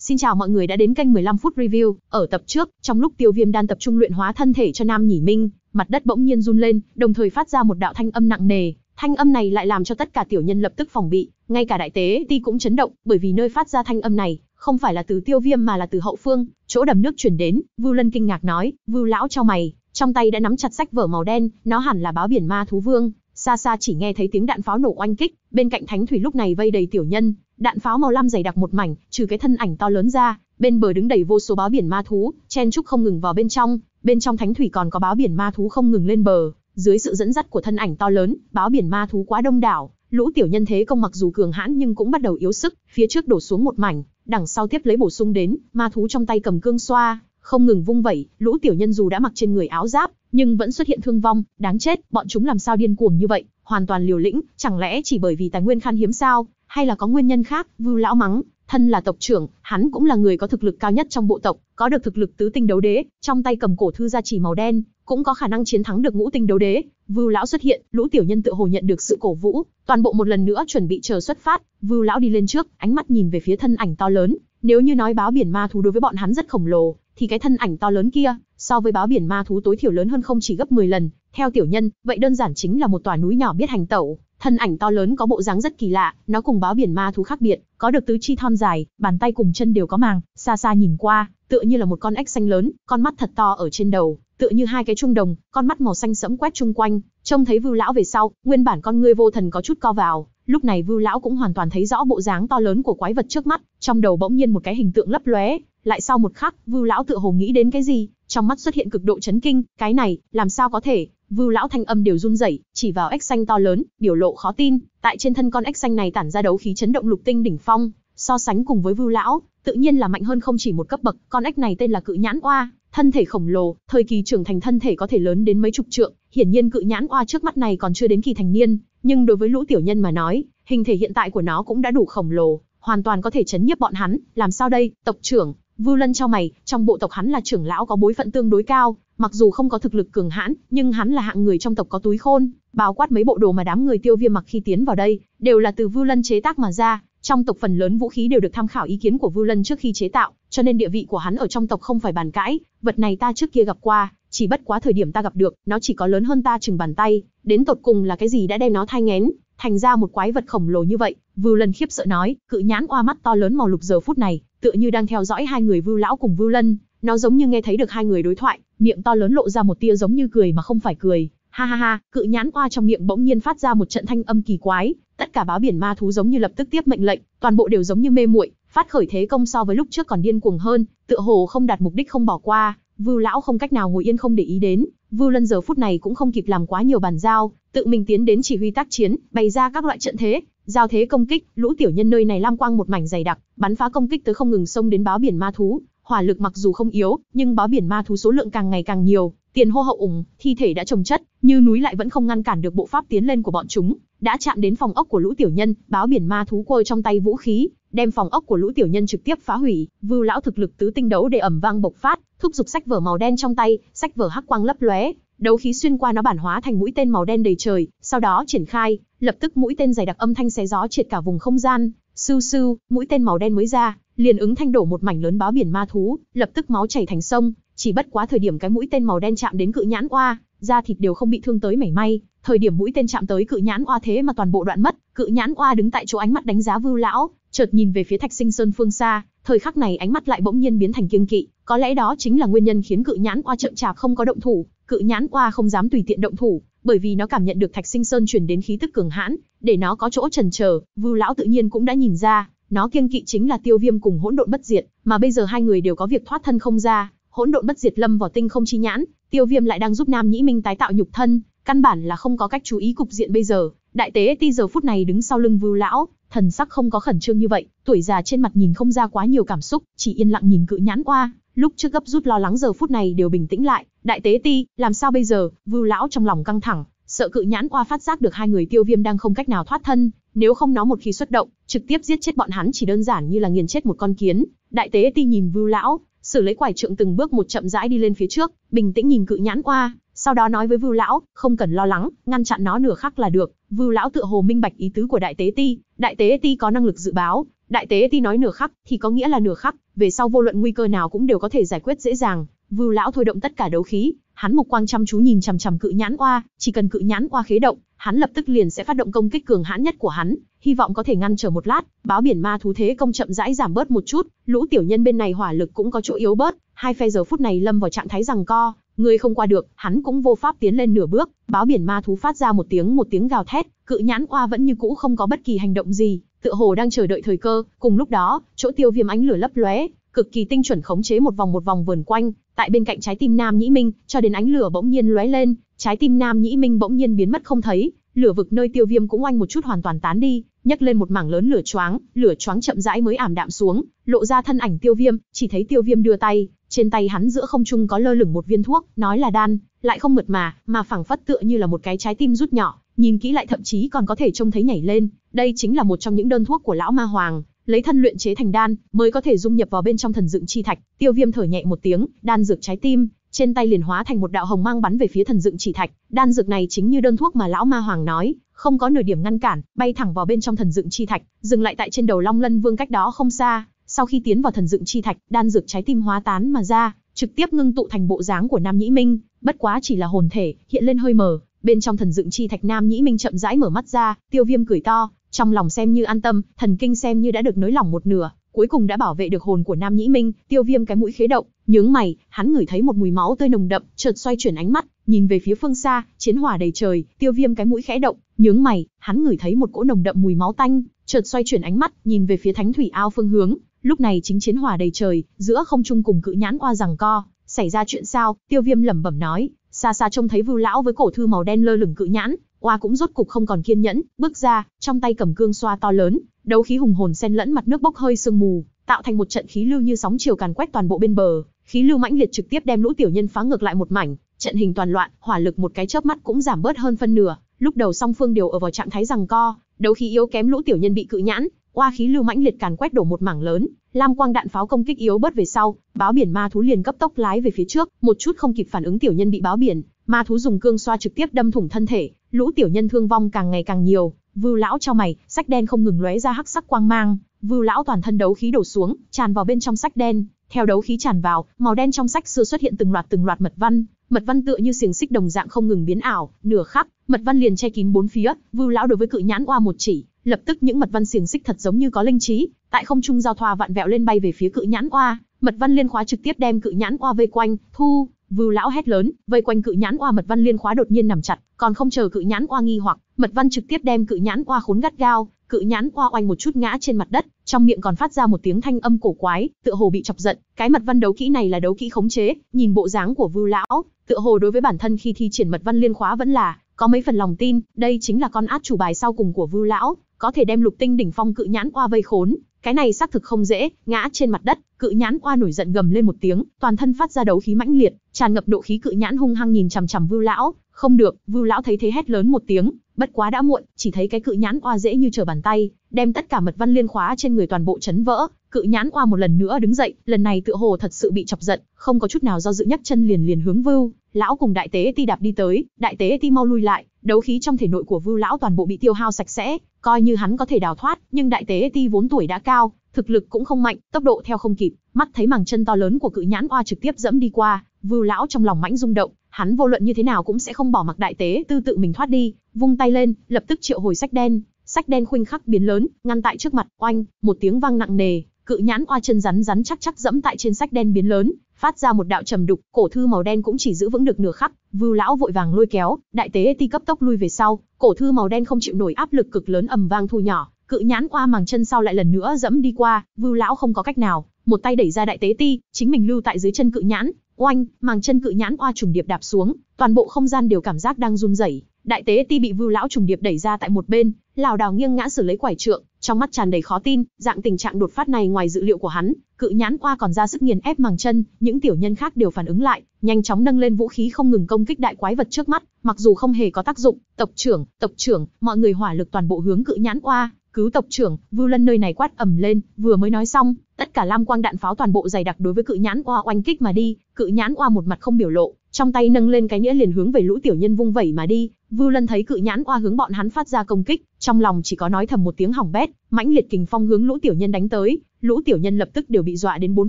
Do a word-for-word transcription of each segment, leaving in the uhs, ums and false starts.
Xin chào mọi người đã đến kênh mười lăm phút review. Ở tập trước, trong lúc Tiêu Viêm đang tập trung luyện hóa thân thể cho Nam Nhĩ Minh, mặt đất bỗng nhiên run lên, đồng thời phát ra một đạo thanh âm nặng nề. Thanh âm này lại làm cho tất cả tiểu nhân lập tức phòng bị, ngay cả Đại Tế Ti cũng chấn động, bởi vì nơi phát ra thanh âm này không phải là từ Tiêu Viêm mà là từ hậu phương, chỗ đầm nước chuyển đến. Vưu Lân kinh ngạc nói, Vưu lão cho mày, trong tay đã nắm chặt sách vở màu đen, nó hẳn là báo biển Ma Thú Vương. Xa xa chỉ nghe thấy tiếng đạn pháo nổ oanh kích, bên cạnh thánh thủy lúc này vây đầy tiểu nhân, đạn pháo màu lam dày đặc một mảnh, trừ cái thân ảnh to lớn ra, bên bờ đứng đầy vô số báo biển ma thú, chen chúc không ngừng vào bên trong, bên trong thánh thủy còn có báo biển ma thú không ngừng lên bờ, dưới sự dẫn dắt của thân ảnh to lớn, báo biển ma thú quá đông đảo, lũ tiểu nhân thế công mặc dù cường hãn nhưng cũng bắt đầu yếu sức, phía trước đổ xuống một mảnh, đằng sau tiếp lấy bổ sung đến, ma thú trong tay cầm cương xoa, không ngừng vung vẩy, lũ tiểu nhân dù đã mặc trên người áo giáp, nhưng vẫn xuất hiện thương vong, đáng chết, bọn chúng làm sao điên cuồng như vậy, hoàn toàn liều lĩnh, chẳng lẽ chỉ bởi vì tài nguyên khan hiếm sao, hay là có nguyên nhân khác? Vưu lão mắng, thân là tộc trưởng, hắn cũng là người có thực lực cao nhất trong bộ tộc, có được thực lực tứ tinh đấu đế, trong tay cầm cổ thư gia chỉ màu đen, cũng có khả năng chiến thắng được ngũ tinh đấu đế. Vưu lão xuất hiện, lũ tiểu nhân tựa hồ nhận được sự cổ vũ, toàn bộ một lần nữa chuẩn bị chờ xuất phát. Vưu lão đi lên trước, ánh mắt nhìn về phía thân ảnh to lớn, nếu như nói báo biển ma thú đối với bọn hắn rất khổng lồ, thì cái thân ảnh to lớn kia so với báo biển ma thú tối thiểu lớn hơn không chỉ gấp mười lần, theo tiểu nhân, vậy đơn giản chính là một tòa núi nhỏ biết hành tẩu. Thân ảnh to lớn có bộ dáng rất kỳ lạ, nó cùng báo biển ma thú khác biệt, có được tứ chi thon dài, bàn tay cùng chân đều có màng, xa xa nhìn qua, tựa như là một con ếch xanh lớn, con mắt thật to ở trên đầu, tựa như hai cái chuông đồng, con mắt màu xanh sẫm quét chung quanh, trông thấy Vưu lão về sau, nguyên bản con ngươi vô thần có chút co vào, lúc này Vưu lão cũng hoàn toàn thấy rõ bộ dáng to lớn của quái vật trước mắt, trong đầu bỗng nhiên một cái hình tượng lấp lóe, lại sau một khắc, Vưu lão tựa hồ nghĩ đến cái gì, trong mắt xuất hiện cực độ chấn kinh, cái này, làm sao có thể? Vưu lão thanh âm đều run rẩy, chỉ vào ếch xanh to lớn, biểu lộ khó tin, tại trên thân con ếch xanh này tản ra đấu khí chấn động lục tinh đỉnh phong, so sánh cùng với Vưu lão, tự nhiên là mạnh hơn không chỉ một cấp bậc, con ếch này tên là Cự Nhãn Oa, thân thể khổng lồ, thời kỳ trưởng thành thân thể có thể lớn đến mấy chục trượng, hiển nhiên Cự Nhãn Oa trước mắt này còn chưa đến kỳ thành niên, nhưng đối với lũ tiểu nhân mà nói, hình thể hiện tại của nó cũng đã đủ khổng lồ, hoàn toàn có thể chấn nhiếp bọn hắn, làm sao đây, tộc trưởng? Vưu Lân chau mày, trong bộ tộc hắn là trưởng lão có bối phận tương đối cao, mặc dù không có thực lực cường hãn, nhưng hắn là hạng người trong tộc có túi khôn, bao quát mấy bộ đồ mà đám người Tiêu Viêm mặc khi tiến vào đây, đều là từ Vưu Lân chế tác mà ra, trong tộc phần lớn vũ khí đều được tham khảo ý kiến của Vưu Lân trước khi chế tạo, cho nên địa vị của hắn ở trong tộc không phải bàn cãi, vật này ta trước kia gặp qua, chỉ bất quá thời điểm ta gặp được, nó chỉ có lớn hơn ta chừng bàn tay, đến tột cùng là cái gì đã đem nó thai nghén, thành ra một quái vật khổng lồ như vậy. Vưu Lân khiếp sợ nói, Cự Nhãn Oa mắt to lớn màu lục giờ phút này, tựa như đang theo dõi hai người Vưu lão cùng Vưu Lân, nó giống như nghe thấy được hai người đối thoại, miệng to lớn lộ ra một tia giống như cười mà không phải cười, ha ha ha. Cự Nhãn Oa trong miệng bỗng nhiên phát ra một trận thanh âm kỳ quái, tất cả báo biển ma thú giống như lập tức tiếp mệnh lệnh, toàn bộ đều giống như mê muội, phát khởi thế công so với lúc trước còn điên cuồng hơn, tựa hồ không đạt mục đích không bỏ qua. Vưu lão không cách nào ngồi yên không để ý đến, Vưu Lân giờ phút này cũng không kịp làm quá nhiều bàn giao, tự mình tiến đến chỉ huy tác chiến, bày ra các loại trận thế, giao thế công kích, lũ tiểu nhân nơi này lam quang một mảnh dày đặc, bắn phá công kích tới không ngừng xông đến báo biển ma thú, hỏa lực mặc dù không yếu, nhưng báo biển ma thú số lượng càng ngày càng nhiều, tiền hô hậu ủng, thi thể đã chồng chất, như núi lại vẫn không ngăn cản được bộ pháp tiến lên của bọn chúng, đã chạm đến phòng ốc của lũ tiểu nhân, báo biển ma thú quơ trong tay vũ khí, đem phòng ốc của lũ tiểu nhân trực tiếp phá hủy. Vưu lão thực lực tứ tinh đấu để ầm vang bộc phát, thúc giục sách vở màu đen trong tay, sách vở hắc quang lấp lóe, đấu khí xuyên qua nó bản hóa thành mũi tên màu đen đầy trời, sau đó triển khai, lập tức mũi tên dày đặc âm thanh xé gió triệt cả vùng không gian, sưu sưu, mũi tên màu đen mới ra, liền ứng thanh đổ một mảnh lớn báo biển ma thú, lập tức máu chảy thành sông, chỉ bất quá thời điểm cái mũi tên màu đen chạm đến Cự Nhãn Oa, da thịt đều không bị thương tới mảy may, thời điểm mũi tên chạm tới Cự Nhãn Oa thế mà toàn bộ đoạn mất. Cự Nhãn Oa đứng tại chỗ ánh mắt đánh giá Vưu lão, chợt nhìn về phía Thạch Sinh Sơn phương xa, thời khắc này ánh mắt lại bỗng nhiên biến thành kiêng kỵ, có lẽ đó chính là nguyên nhân khiến Cự Nhãn Oa chậm chạp không có động thủ. Cự Nhãn Oa không dám tùy tiện động thủ, bởi vì nó cảm nhận được Thạch Sinh Sơn truyền đến khí tức cường hãn, để nó có chỗ chần chờ. Vưu lão tự nhiên cũng đã nhìn ra, nó kiêng kỵ chính là Tiêu Viêm cùng Hỗn Độn Bất Diệt, mà bây giờ hai người đều có việc thoát thân không ra, Hỗn Độn Bất Diệt lâm vào tinh không chi nhãn, Tiêu Viêm lại đang giúp Nam Nhĩ Minh tái tạo nhục thân, căn bản là không có cách chú ý cục diện bây giờ. Đại Tế Ti giờ phút này đứng sau lưng Vưu lão, thần sắc không có khẩn trương như vậy, tuổi già trên mặt nhìn không ra quá nhiều cảm xúc, chỉ yên lặng nhìn Cự Nhãn Oa, lúc trước gấp rút lo lắng giờ phút này đều bình tĩnh lại. Đại Tế Ti, làm sao bây giờ? Vưu lão trong lòng căng thẳng, sợ Cự Nhãn Oa phát giác được hai người Tiêu Viêm đang không cách nào thoát thân, nếu không nó một khi xuất động, trực tiếp giết chết bọn hắn chỉ đơn giản như là nghiền chết một con kiến. Đại Tế Ti nhìn Vưu lão, xử lấy quải trượng từng bước một chậm rãi đi lên phía trước, bình tĩnh nhìn Cự Nhãn Oa, sau đó nói với Vưu lão, không cần lo lắng, ngăn chặn nó nửa khắc là được. Vưu lão tựa hồ minh bạch ý tứ của Đại Tế Ti, Đại Tế Ti có năng lực dự báo, Đại tế ti nói nửa khắc, thì có nghĩa là nửa khắc, về sau vô luận nguy cơ nào cũng đều có thể giải quyết dễ dàng. Vưu lão thôi động tất cả đấu khí, hắn mục quang chăm chú nhìn chằm chằm Cự Nhãn Oa, chỉ cần Cự Nhãn Oa khế động, hắn lập tức liền sẽ phát động công kích cường hãn nhất của hắn, hy vọng có thể ngăn trở một lát, báo biển ma thú thế công chậm rãi giảm bớt một chút, lũ tiểu nhân bên này hỏa lực cũng có chỗ yếu bớt, hai phe giờ phút này lâm vào trạng thái giằng co, người không qua được, hắn cũng vô pháp tiến lên nửa bước, báo biển ma thú phát ra một tiếng một tiếng gào thét, Cự Nhãn Oa vẫn như cũ không có bất kỳ hành động gì, tựa hồ đang chờ đợi thời cơ, cùng lúc đó, chỗ Tiêu Viêm ánh lửa lấp lóe, cực kỳ tinh chuẩn khống chế một vòng một vòng vườn quanh, tại bên cạnh trái tim Nam Nhĩ Minh, cho đến ánh lửa bỗng nhiên lóe lên, trái tim Nam Nhĩ Minh bỗng nhiên biến mất không thấy, lửa vực nơi Tiêu Viêm cũng oanh một chút hoàn toàn tán đi, nhấc lên một mảng lớn lửa choáng, lửa choáng chậm rãi mới ảm đạm xuống, lộ ra thân ảnh Tiêu Viêm, chỉ thấy Tiêu Viêm đưa tay, trên tay hắn giữa không trung có lơ lửng một viên thuốc, nói là đan, lại không mượt mà, mà phảng phất tựa như là một cái trái tim rút nhỏ, nhìn kỹ lại thậm chí còn có thể trông thấy nhảy lên, đây chính là một trong những đơn thuốc của lão Ma Hoàng. Lấy thân luyện chế thành đan, mới có thể dung nhập vào bên trong thần dựng chi thạch. Tiêu Viêm thở nhẹ một tiếng, đan dược trái tim trên tay liền hóa thành một đạo hồng mang bắn về phía thần dựng chi thạch. Đan dược này chính như đơn thuốc mà lão Ma Hoàng nói, không có nửa điểm ngăn cản, bay thẳng vào bên trong thần dựng chi thạch, dừng lại tại trên đầu Long Lân Vương cách đó không xa. Sau khi tiến vào thần dựng chi thạch, đan dược trái tim hóa tán mà ra, trực tiếp ngưng tụ thành bộ dáng của Nam Nhĩ Minh, bất quá chỉ là hồn thể, hiện lên hơi mờ. Bên trong thần dựng chi thạch Nam Nhĩ Minh chậm rãi mở mắt ra, Tiêu Viêm cười to. Trong lòng xem như an tâm, thần kinh xem như đã được nới lỏng một nửa, cuối cùng đã bảo vệ được hồn của Nam Nhĩ Minh. Tiêu Viêm cái mũi khế động, nhướng mày, hắn ngửi thấy một mùi máu tươi nồng đậm, chợt xoay chuyển ánh mắt, nhìn về phía phương xa, chiến hỏa đầy trời. Tiêu Viêm cái mũi khẽ động, nhướng mày, hắn ngửi thấy một cỗ nồng đậm mùi máu tanh, chợt xoay chuyển ánh mắt, nhìn về phía Thánh Thủy Ao phương hướng. Lúc này chính chiến hỏa đầy trời, giữa không trung cùng Cự Nhãn Oa giằng co, xảy ra chuyện sao? Tiêu Viêm lẩm bẩm nói, xa xa trông thấy Vưu lão với cổ thư màu đen lơ lửng Cự Nhãn Oa cũng rốt cục không còn kiên nhẫn, bước ra, trong tay cầm cương xoa to lớn, đấu khí hùng hồn xen lẫn mặt nước bốc hơi sương mù, tạo thành một trận khí lưu như sóng chiều càn quét toàn bộ bên bờ, khí lưu mãnh liệt trực tiếp đem lũ tiểu nhân phá ngược lại một mảnh, trận hình toàn loạn, hỏa lực một cái chớp mắt cũng giảm bớt hơn phân nửa, lúc đầu song phương đều ở vào trạng thái giằng co, đấu khí yếu kém lũ tiểu nhân bị Cự Nhãn Oa khí lưu mãnh liệt càn quét đổ một mảng lớn, lam quang đạn pháo công kích yếu bớt về sau, báo biển ma thú liền cấp tốc lái về phía trước, một chút không kịp phản ứng tiểu nhân bị báo biển ma thú dùng cương xoa trực tiếp đâm thủng thân thể, lũ tiểu nhân thương vong càng ngày càng nhiều. Vưu lão chau mày, sách đen không ngừng lóe ra hắc sắc quang mang, Vưu lão toàn thân đấu khí đổ xuống, tràn vào bên trong sách đen, theo đấu khí tràn vào, màu đen trong sách xưa xuất hiện từng loạt từng loạt mật văn, mật văn tựa như xiềng xích đồng dạng không ngừng biến ảo, nửa khắc, mật văn liền che kín bốn phía. Vưu lão đối với Cự Nhãn Oa một chỉ, lập tức những mật văn xiềng xích thật giống như có linh trí, tại không trung giao thoa vặn vẹo lên bay về phía Cự Nhãn Oa, mật văn liên khóa trực tiếp đem Cự Nhãn Oa vây quanh, thu. Vưu lão hét lớn, vây quanh Cự Nhãn Oa mật văn liên khóa đột nhiên nằm chặt, còn không chờ Cự Nhãn Oa nghi hoặc, mật văn trực tiếp đem Cự Nhãn Oa khốn gắt gao, Cự Nhãn Oa oanh một chút ngã trên mặt đất, trong miệng còn phát ra một tiếng thanh âm cổ quái, tựa hồ bị chọc giận, cái mật văn đấu kỹ này là đấu kỹ khống chế, nhìn bộ dáng của Vưu lão, tựa hồ đối với bản thân khi thi triển mật văn liên khóa vẫn là có mấy phần lòng tin, đây chính là con át chủ bài sau cùng của Vưu lão, có thể đem Lục Tinh đỉnh phong Cự Nhãn Oa vây khốn. Cái này xác thực không dễ, ngã trên mặt đất, Cự Nhãn Oa nổi giận gầm lên một tiếng, toàn thân phát ra đấu khí mãnh liệt, tràn ngập nộ khí. Cự Nhãn hung hăng nhìn chằm chằm Vưu lão, không được. Vưu lão thấy thế hét lớn một tiếng, bất quá đã muộn, chỉ thấy cái Cự Nhãn Oa dễ như trở bàn tay, đem tất cả mật văn liên khóa trên người toàn bộ chấn vỡ. Cự Nhãn Oa một lần nữa đứng dậy, lần này tựa hồ thật sự bị chọc giận, không có chút nào do dự nhấc chân liền liền hướng Vưu lão cùng Đại Tế Ti đạp đi tới. Đại Tế Ti mau lui lại, đấu khí trong thể nội của Vưu lão toàn bộ bị tiêu hao sạch sẽ, coi như hắn có thể đào thoát, nhưng Đại Tế Ti vốn tuổi đã cao, thực lực cũng không mạnh, tốc độ theo không kịp, mắt thấy màng chân to lớn của Cự Nhãn Oa trực tiếp dẫm đi qua, Vưu lão trong lòng mãnh rung động, hắn vô luận như thế nào cũng sẽ không bỏ mặc Đại Tế Tư tự mình thoát đi, vung tay lên, lập tức triệu hồi sách đen, sách đen khuynh khắc biến lớn, ngăn tại trước mặt. Oanh, một tiếng vang nặng nề, Cự Nhãn Oa chân rắn rắn chắc chắc dẫm tại trên sách đen biến lớn, phát ra một đạo trầm đục, cổ thư màu đen cũng chỉ giữ vững được nửa khắc, Vưu lão vội vàng lôi kéo, Đại Tế Ti cấp tốc lui về sau, cổ thư màu đen không chịu nổi áp lực cực lớn ầm vang thu nhỏ, Cự Nhãn Oa màng chân sau lại lần nữa dẫm đi qua, Vưu lão không có cách nào, một tay đẩy ra Đại Tế Ti, chính mình lưu tại dưới chân Cự Nhãn. Oanh, màng chân Cự Nhãn Oa trùng điệp đạp xuống, toàn bộ không gian đều cảm giác đang run rẩy. Đại Tế Ti bị Vưu lão trùng điệp đẩy ra tại một bên, lảo đảo nghiêng ngã xử lấy quải trượng, trong mắt tràn đầy khó tin, dạng tình trạng đột phát này ngoài dự liệu của hắn. Cự Nhãn Oa còn ra sức nghiền ép màng chân, những tiểu nhân khác đều phản ứng lại, nhanh chóng nâng lên vũ khí không ngừng công kích đại quái vật trước mắt, mặc dù không hề có tác dụng. Tộc trưởng, tộc trưởng, mọi người hỏa lực toàn bộ hướng Cự Nhãn Oa, cứu tộc trưởng. Vưu Lân nơi này quát ầm lên, vừa mới nói xong, tất cả lam quang đạn pháo toàn bộ dày đặc đối với Cự Nhãn Oa oanh kích mà đi. Cự Nhãn Oa một mặt không biểu lộ, trong tay nâng lên cái nghĩa liền hướng về lũ tiểu nhân vung vẩy mà đi. Vưu Lân thấy Cự Nhãn Oa hướng bọn hắn phát ra công kích, trong lòng chỉ có nói thầm một tiếng hỏng bét, mãnh liệt kình phong hướng lũ tiểu nhân đánh tới, lũ tiểu nhân lập tức đều bị dọa đến bốn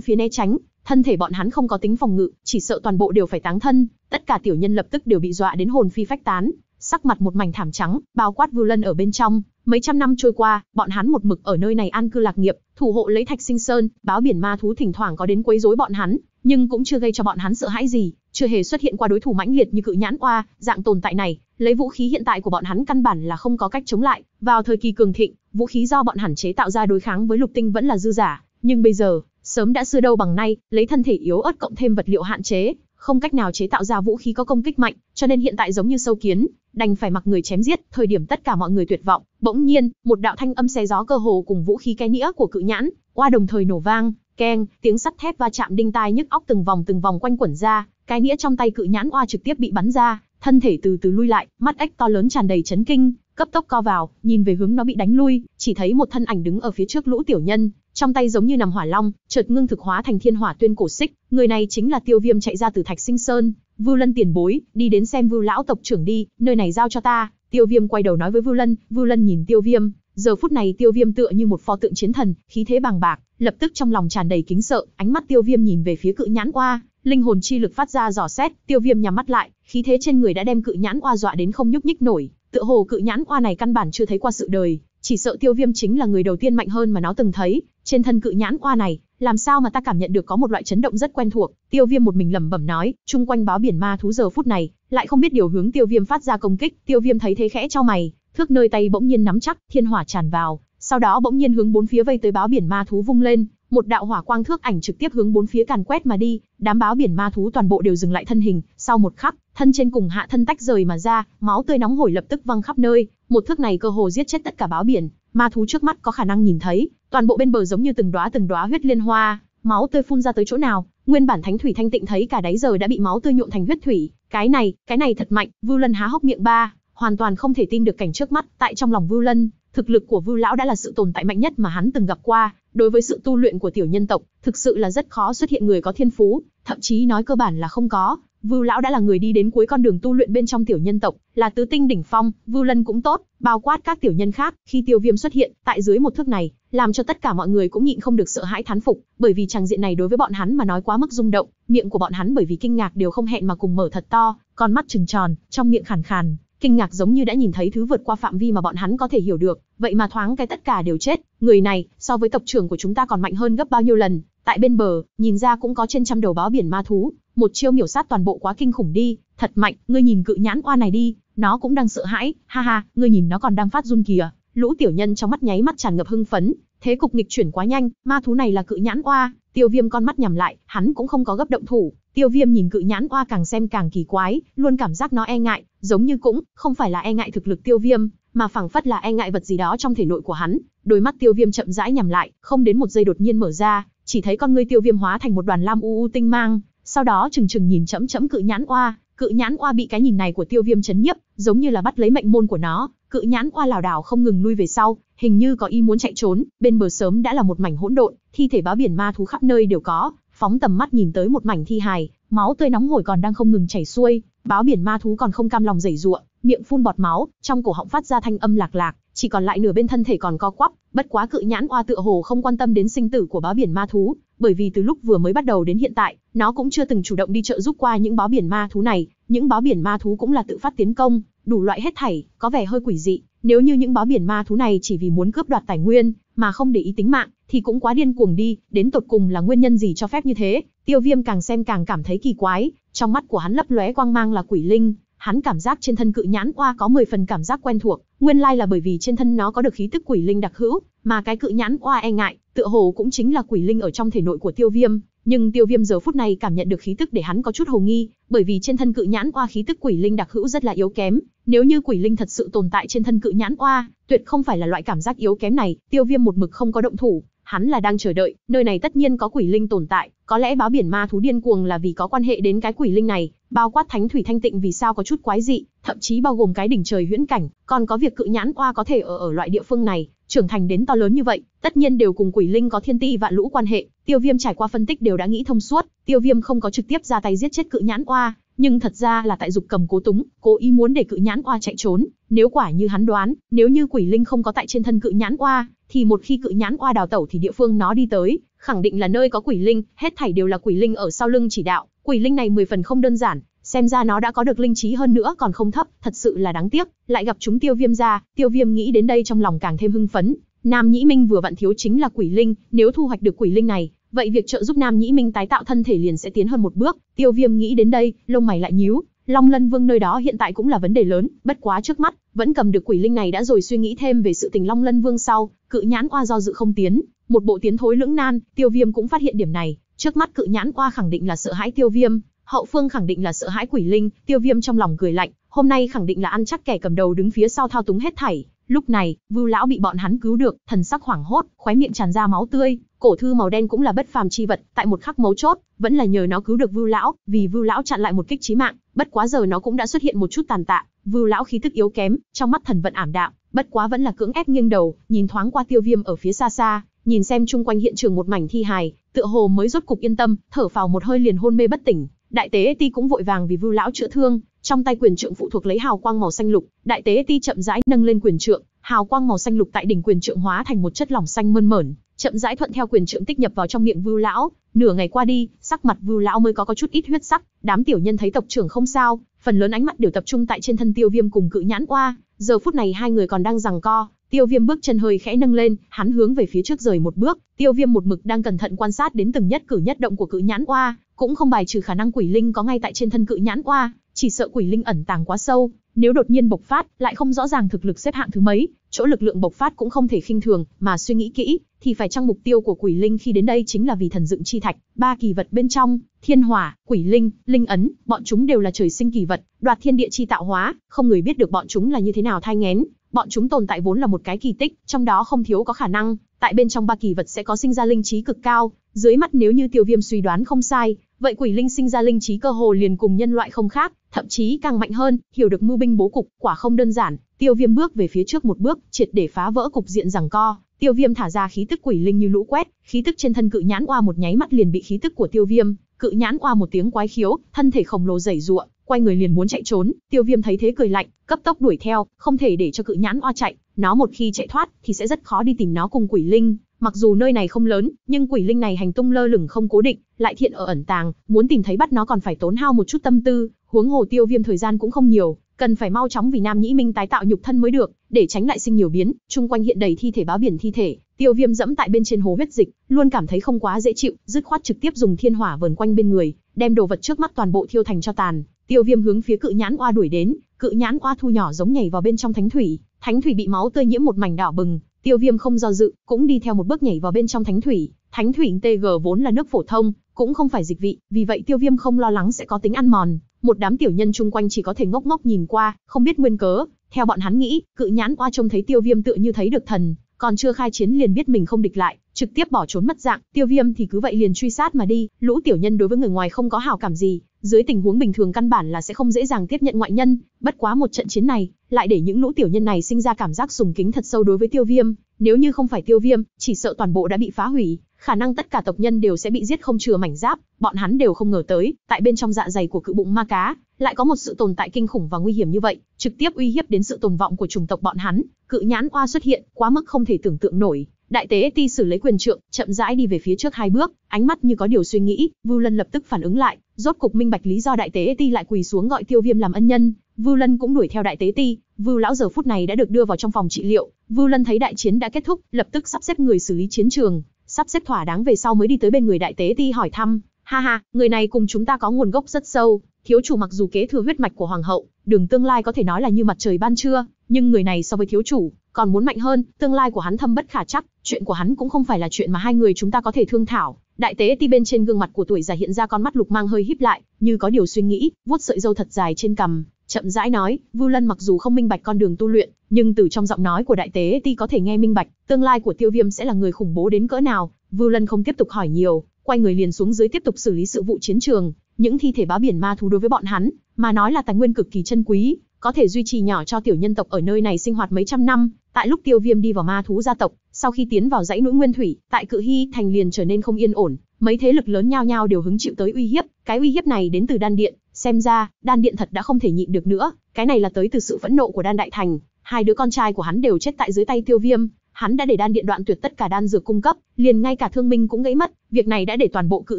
phía né tránh, thân thể bọn hắn không có tính phòng ngự, chỉ sợ toàn bộ đều phải táng thân, tất cả tiểu nhân lập tức đều bị dọa đến hồn phi phách tán, sắc mặt một mảnh thảm trắng, bao quát Vưu Lân ở bên trong. Mấy trăm năm trôi qua, bọn hắn một mực ở nơi này an cư lạc nghiệp, thủ hộ lấy Thạch Sinh Sơn, báo biển ma thú thỉnh thoảng có đến quấy rối bọn hắn, nhưng cũng chưa gây cho bọn hắn sợ hãi gì, chưa hề xuất hiện qua đối thủ mãnh liệt như Cự Nhãn Oa, dạng tồn tại này, lấy vũ khí hiện tại của bọn hắn căn bản là không có cách chống lại. Vào thời kỳ cường thịnh, vũ khí do bọn hắn chế tạo ra đối kháng với lục tinh vẫn là dư giả, nhưng bây giờ, sớm đã xưa đâu bằng nay, lấy thân thể yếu ớt cộng thêm vật liệu hạn chế, không cách nào chế tạo ra vũ khí có công kích mạnh, cho nên hiện tại giống như sâu kiến, đành phải mặc người chém giết. Thời điểm tất cả mọi người tuyệt vọng, bỗng nhiên, một đạo thanh âm xé gió cơ hồ cùng vũ khí cái nĩa của Cự Nhãn Oa đồng thời nổ vang, keng, tiếng sắt thép va chạm đinh tai nhức óc từng vòng từng vòng quanh quẩn ra, cái nĩa trong tay Cự Nhãn Oa trực tiếp bị bắn ra, thân thể từ từ lui lại, mắt ếch to lớn tràn đầy chấn kinh, cấp tốc co vào, nhìn về hướng nó bị đánh lui, chỉ thấy một thân ảnh đứng ở phía trước lũ tiểu nhân, trong tay giống như nằm hỏa long, chợt ngưng thực hóa thành Thiên Hỏa Tuyên Cổ Xích, người này chính là Tiêu Viêm chạy ra từ Thạch Sinh Sơn. Vưu Lân tiền bối, đi đến xem Vưu lão tộc trưởng đi, nơi này giao cho ta. Tiêu Viêm quay đầu nói với Vưu Lân. Vưu Lân nhìn Tiêu Viêm, giờ phút này Tiêu Viêm tựa như một pho tượng chiến thần, khí thế bàng bạc, lập tức trong lòng tràn đầy kính sợ, ánh mắt Tiêu Viêm nhìn về phía Cự Nhãn Oa, linh hồn chi lực phát ra dò xét, Tiêu Viêm nhắm mắt lại, khí thế trên người đã đem Cự Nhãn Oa dọa đến không nhúc nhích nổi, tựa hồ Cự Nhãn Oa này căn bản chưa thấy qua sự đời, chỉ sợ Tiêu Viêm chính là người đầu tiên mạnh hơn mà nó từng thấy. Trên thân Cự Nhãn Oa này, làm sao mà ta cảm nhận được có một loại chấn động rất quen thuộc, Tiêu Viêm một mình lẩm bẩm nói, chung quanh báo biển ma thú giờ phút này, lại không biết điều hướng Tiêu Viêm phát ra công kích. Tiêu Viêm thấy thế khẽ chau mày, thước nơi tay bỗng nhiên nắm chắc, thiên hỏa tràn vào, sau đó bỗng nhiên hướng bốn phía vây tới báo biển ma thú vung lên, một đạo hỏa quang thước ảnh trực tiếp hướng bốn phía càn quét mà đi, đám báo biển ma thú toàn bộ đều dừng lại thân hình, sau một khắc, thân trên cùng hạ thân tách rời mà ra, máu tươi nóng hổi lập tức văng khắp nơi, một thước này cơ hồ giết chết tất cả báo biển ma thú trước mắt có khả năng nhìn thấy, toàn bộ bên bờ giống như từng đóa từng đóa huyết liên hoa, máu tươi phun ra tới chỗ nào, nguyên bản thánh thủy thanh tịnh thấy cả đáy giờ đã bị máu tươi nhuộm thành huyết thủy, cái này, cái này thật mạnh. Vưu Lân há hốc miệng ba, hoàn toàn không thể tin được cảnh trước mắt. Tại trong lòng Vưu Lân, thực lực của Vưu lão đã là sự tồn tại mạnh nhất mà hắn từng gặp qua, đối với sự tu luyện của tiểu nhân tộc, thực sự là rất khó xuất hiện người có thiên phú, thậm chí nói cơ bản là không có. Vưu lão đã là người đi đến cuối con đường tu luyện bên trong tiểu nhân tộc, là tứ tinh đỉnh phong, Vưu Lân cũng tốt, bao quát các tiểu nhân khác, khi Tiêu Viêm xuất hiện, tại dưới một thước này, làm cho tất cả mọi người cũng nhịn không được sợ hãi thán phục, bởi vì tràng diện này đối với bọn hắn mà nói quá mức rung động, miệng của bọn hắn bởi vì kinh ngạc đều không hẹn mà cùng mở thật to, con mắt trừng tròn, trong miệng khàn khàn, kinh ngạc giống như đã nhìn thấy thứ vượt qua phạm vi mà bọn hắn có thể hiểu được, vậy mà thoáng cái tất cả đều chết, người này so với tộc trưởng của chúng ta còn mạnh hơn gấp bao nhiêu lần. Tại bên bờ, nhìn ra cũng có trên trăm đầu báo biển ma thú, một chiêu miểu sát toàn bộ quá kinh khủng đi, thật mạnh, ngươi nhìn Cự Nhãn Oa này đi, nó cũng đang sợ hãi, ha ha, ngươi nhìn nó còn đang phát run kìa. Lũ tiểu nhân trong mắt nháy mắt tràn ngập hưng phấn, thế cục nghịch chuyển quá nhanh, ma thú này là Cự Nhãn Oa. Tiêu Viêm con mắt nhắm lại, hắn cũng không có gấp động thủ. Tiêu Viêm nhìn Cự Nhãn Oa càng xem càng kỳ quái, luôn cảm giác nó e ngại, giống như cũng không phải là e ngại thực lực Tiêu Viêm, mà phảng phất là e ngại vật gì đó trong thể nội của hắn. Đôi mắt Tiêu Viêm chậm rãi nhắm lại, không đến một giây đột nhiên mở ra, chỉ thấy con ngươi Tiêu Viêm hóa thành một đoàn lam u u tinh mang, sau đó trừng trừng nhìn chẫm chẫm Cự Nhãn Oa. Cự Nhãn Oa bị cái nhìn này của Tiêu Viêm chấn nhiếp, giống như là bắt lấy mệnh môn của nó, Cự Nhãn Oa lảo đảo không ngừng lui về sau, hình như có ý muốn chạy trốn. Bên bờ sớm đã là một mảnh hỗn độn, thi thể báo biển ma thú khắp nơi đều có, phóng tầm mắt nhìn tới một mảnh thi hài, máu tươi nóng hổi còn đang không ngừng chảy xuôi, báo biển ma thú còn không cam lòng giãy giụa, miệng phun bọt máu, trong cổ họng phát ra thanh âm lạc lạc, chỉ còn lại nửa bên thân thể còn co quắp. Bất quá Cự Nhãn Oa tựa hồ không quan tâm đến sinh tử của báo biển ma thú, bởi vì từ lúc vừa mới bắt đầu đến hiện tại, nó cũng chưa từng chủ động đi trợ giúp qua những báo biển ma thú này, những báo biển ma thú cũng là tự phát tiến công, đủ loại hết thảy, có vẻ hơi quỷ dị. Nếu như những báo biển ma thú này chỉ vì muốn cướp đoạt tài nguyên mà không để ý tính mạng, thì cũng quá điên cuồng đi, đến tột cùng là nguyên nhân gì cho phép như thế? Tiêu Viêm càng xem càng cảm thấy kỳ quái, trong mắt của hắn lấp lóe quang mang là quỷ linh, hắn cảm giác trên thân Cự Nhãn Oa có mười phần cảm giác quen thuộc, nguyên lai là bởi vì trên thân nó có được khí tức quỷ linh đặc hữu, mà cái Cự Nhãn Oa e ngại, tựa hồ cũng chính là quỷ linh ở trong thể nội của Tiêu Viêm. Nhưng Tiêu Viêm giờ phút này cảm nhận được khí tức để hắn có chút hồ nghi, bởi vì trên thân Cự Nhãn Oa khí tức quỷ linh đặc hữu rất là yếu kém, nếu như quỷ linh thật sự tồn tại trên thân Cự Nhãn Oa, tuyệt không phải là loại cảm giác yếu kém này. Tiêu Viêm một mực không có động thủ, hắn là đang chờ đợi, nơi này tất nhiên có quỷ linh tồn tại, có lẽ báo biển ma thú điên cuồng là vì có quan hệ đến cái quỷ linh này, bao quát thánh thủy thanh tịnh vì sao có chút quái dị, thậm chí bao gồm cái đỉnh trời huyễn cảnh, còn có việc Cự Nhãn Oa có thể ở ở loại địa phương này, trưởng thành đến to lớn như vậy, tất nhiên đều cùng quỷ linh có thiên ti vạn lũ quan hệ. Tiêu Viêm trải qua phân tích đều đã nghĩ thông suốt, Tiêu Viêm không có trực tiếp ra tay giết chết Cự Nhãn Oa, nhưng thật ra là tại dục cầm cố túng, cố ý muốn để Cự Nhãn Oa chạy trốn. Nếu quả như hắn đoán, nếu như quỷ linh không có tại trên thân Cự Nhãn Oa, thì một khi Cự Nhãn Oa đào tẩu thì địa phương nó đi tới, khẳng định là nơi có quỷ linh, hết thảy đều là quỷ linh ở sau lưng chỉ đạo. Quỷ linh này mười phần không đơn giản, xem ra nó đã có được linh trí hơn nữa còn không thấp, thật sự là đáng tiếc, lại gặp chúng Tiêu Viêm ra. Tiêu Viêm nghĩ đến đây trong lòng càng thêm hưng phấn. Nam Nhĩ Minh vừa vặn thiếu chính là quỷ linh, nếu thu hoạch được quỷ linh này, vậy việc trợ giúp Nam Nhĩ Minh tái tạo thân thể liền sẽ tiến hơn một bước. Tiêu Viêm nghĩ đến đây, lông mày lại nhíu. Long Lân Vương nơi đó hiện tại cũng là vấn đề lớn, bất quá trước mắt vẫn cầm được quỷ linh này đã rồi suy nghĩ thêm về sự tình Long Lân Vương sau. Cự Nhãn Oa do dự không tiến, một bộ tiến thối lưỡng nan. Tiêu Viêm cũng phát hiện điểm này, trước mắt Cự Nhãn Oa khẳng định là sợ hãi Tiêu Viêm, hậu phương khẳng định là sợ hãi quỷ linh. Tiêu Viêm trong lòng cười lạnh, hôm nay khẳng định là ăn chắc kẻ cầm đầu đứng phía sau thao túng hết thảy. Lúc này, Vưu lão bị bọn hắn cứu được, thần sắc hoảng hốt, khóe miệng tràn ra máu tươi, cổ thư màu đen cũng là bất phàm chi vật, tại một khắc mấu chốt, vẫn là nhờ nó cứu được Vưu lão, vì Vưu lão chặn lại một kích chí mạng, bất quá giờ nó cũng đã xuất hiện một chút tàn tạ, Vưu lão khí tức yếu kém, trong mắt thần vận ảm đạm, bất quá vẫn là cưỡng ép nghiêng đầu, nhìn thoáng qua Tiêu Viêm ở phía xa xa, nhìn xem chung quanh hiện trường một mảnh thi hài, tựa hồ mới rốt cục yên tâm, thở phào một hơi liền hôn mê bất tỉnh. Đại Tế Ti cũng vội vàng vì Vưu lão chữa thương, trong tay quyền trượng phụ thuộc lấy hào quang màu xanh lục, Đại Tế Ti chậm rãi nâng lên quyền trượng, hào quang màu xanh lục tại đỉnh quyền trượng hóa thành một chất lỏng xanh mơn mởn, chậm rãi thuận theo quyền trượng tích nhập vào trong miệng Vưu lão. Nửa ngày qua đi, sắc mặt Vưu lão mới có có chút ít huyết sắc. Đám tiểu nhân thấy tộc trưởng không sao, phần lớn ánh mắt đều tập trung tại trên thân Tiêu Viêm cùng Cự Nhãn Oa. Giờ phút này hai người còn đang giằng co. Tiêu Viêm bước chân hơi khẽ nâng lên, hắn hướng về phía trước rời một bước. Tiêu Viêm một mực đang cẩn thận quan sát đến từng nhất cử nhất động của Cự Nhãn Oa, cũng không bài trừ khả năng quỷ linh có ngay tại trên thân Cự Nhãn Oa, chỉ sợ quỷ linh ẩn tàng quá sâu, nếu đột nhiên bộc phát, lại không rõ ràng thực lực xếp hạng thứ mấy, chỗ lực lượng bộc phát cũng không thể khinh thường, mà suy nghĩ kỹ, thì phải chăng mục tiêu của quỷ linh khi đến đây chính là vì thần dựng chi thạch, ba kỳ vật bên trong, thiên hỏa, quỷ linh, linh ấn, bọn chúng đều là trời sinh kỳ vật, đoạt thiên địa chi tạo hóa, không người biết được bọn chúng là như thế nào thai nghén, bọn chúng tồn tại vốn là một cái kỳ tích, trong đó không thiếu có khả năng, tại bên trong ba kỳ vật sẽ có sinh ra linh trí cực cao, dưới mắt nếu như Tiêu Viêm suy đoán không sai, vậy quỷ linh sinh ra linh trí cơ hồ liền cùng nhân loại không khác, thậm chí càng mạnh hơn, hiểu được mưu binh bố cục, quả không đơn giản. Tiêu Viêm bước về phía trước một bước, triệt để phá vỡ cục diện giằng co. Tiêu Viêm thả ra khí tức quỷ linh như lũ quét, khí tức trên thân Cự Nhãn Oa một nháy mắt liền bị khí tức của Tiêu Viêm. Cự Nhãn Oa một tiếng quái khiếu, thân thể khổng lồ giãy giụa, quay người liền muốn chạy trốn. Tiêu Viêm thấy thế cười lạnh, cấp tốc đuổi theo, không thể để cho Cự Nhãn Oa chạy, nó một khi chạy thoát thì sẽ rất khó đi tìm nó cùng quỷ linh. Mặc dù nơi này không lớn, nhưng quỷ linh này hành tung lơ lửng không cố định, lại thiện ở ẩn tàng, muốn tìm thấy bắt nó còn phải tốn hao một chút tâm tư, huống hồ Tiêu Viêm thời gian cũng không nhiều, cần phải mau chóng vì Nam Nhĩ Minh tái tạo nhục thân mới được, để tránh lại sinh nhiều biến. Chung quanh hiện đầy thi thể báo biển thi thể, Tiêu Viêm dẫm tại bên trên hồ huyết dịch, luôn cảm thấy không quá dễ chịu, dứt khoát trực tiếp dùng thiên hỏa vờn quanh bên người, đem đồ vật trước mắt toàn bộ thiêu thành cho tàn. Tiêu Viêm hướng phía Cự Nhãn Oa đuổi đến, Cự Nhãn Oa thu nhỏ giống nhảy vào bên trong thánh thủy, thánh thủy bị máu tươi nhiễm một mảnh đỏ bừng. Tiêu Viêm không do dự, cũng đi theo một bước nhảy vào bên trong thánh thủy. Thánh thủy tê giê vốn là nước phổ thông, cũng không phải dịch vị, vì vậy Tiêu Viêm không lo lắng sẽ có tính ăn mòn. Một đám tiểu nhân chung quanh chỉ có thể ngốc ngốc nhìn qua, không biết nguyên cớ. Theo bọn hắn nghĩ, Cự Nhãn Oa trông thấy Tiêu Viêm tựa như thấy được thần, còn chưa khai chiến liền biết mình không địch lại, trực tiếp bỏ trốn mất dạng. Tiêu Viêm thì cứ vậy liền truy sát mà đi. Lũ tiểu nhân đối với người ngoài không có hảo cảm gì, dưới tình huống bình thường căn bản là sẽ không dễ dàng tiếp nhận ngoại nhân, bất quá một trận chiến này lại để những lũ tiểu nhân này sinh ra cảm giác sùng kính thật sâu đối với Tiêu Viêm. Nếu như không phải Tiêu Viêm, chỉ sợ toàn bộ đã bị phá hủy, khả năng tất cả tộc nhân đều sẽ bị giết không chừa mảnh giáp. Bọn hắn đều không ngờ tới, tại bên trong dạ dày của cự bụng ma cá lại có một sự tồn tại kinh khủng và nguy hiểm như vậy, trực tiếp uy hiếp đến sự tồn vọng của chủng tộc bọn hắn. Cự Nhãn Oa xuất hiện, quá mức không thể tưởng tượng nổi. Đại Tế Ti xử lấy quyền trượng, chậm rãi đi về phía trước hai bước, ánh mắt như có điều suy nghĩ. Vưu Lân lập tức phản ứng lại, rốt cục minh bạch lý do Đại Tế Ti lại quỳ xuống gọi Tiêu Viêm làm ân nhân. Vưu Lân cũng đuổi theo Đại Tế Ti. Vưu lão giờ phút này đã được đưa vào trong phòng trị liệu. Vưu Lân thấy đại chiến đã kết thúc, lập tức sắp xếp người xử lý chiến trường, sắp xếp thỏa đáng về sau mới đi tới bên người Đại Tế Ti hỏi thăm. Ha ha, người này cùng chúng ta có nguồn gốc rất sâu. Thiếu chủ mặc dù kế thừa huyết mạch của hoàng hậu, đường tương lai có thể nói là như mặt trời ban trưa, nhưng người này so với thiếu chủ còn muốn mạnh hơn, tương lai của hắn thâm bất khả trắc, chuyện của hắn cũng không phải là chuyện mà hai người chúng ta có thể thương thảo. Đại Tế Ti bên trên gương mặt của tuổi già hiện ra con mắt lục mang hơi híp lại, như có điều suy nghĩ, vuốt sợi râu thật dài trên cằm, chậm rãi nói. Vưu Lân mặc dù không minh bạch con đường tu luyện, nhưng từ trong giọng nói của Đại Tế Ti có thể nghe minh bạch, tương lai của Tiêu Viêm sẽ là người khủng bố đến cỡ nào. Vưu Lân không tiếp tục hỏi nhiều, quay người liền xuống dưới tiếp tục xử lý sự vụ chiến trường. Những thi thể báo biển ma thú đối với bọn hắn mà nói là tài nguyên cực kỳ chân quý, có thể duy trì nhỏ cho tiểu nhân tộc ở nơi này sinh hoạt mấy trăm năm. Tại lúc Tiêu Viêm đi vào ma thú gia tộc, sau khi tiến vào dãy núi Nguyên Thủy, tại Cự Hy Thành liền trở nên không yên ổn, mấy thế lực lớn nhao nhao đều hứng chịu tới uy hiếp. Cái uy hiếp này đến từ đan điện, Xem ra, Đan Điện thật đã không thể nhịn được nữa, cái này là tới từ sự phẫn nộ của Đan Đại Thành, hai đứa con trai của hắn đều chết tại dưới tay Tiêu Viêm, hắn đã để Đan Điện đoạn tuyệt tất cả đan dược cung cấp, liền ngay cả Thương Minh cũng gãy mất, việc này đã để toàn bộ Cự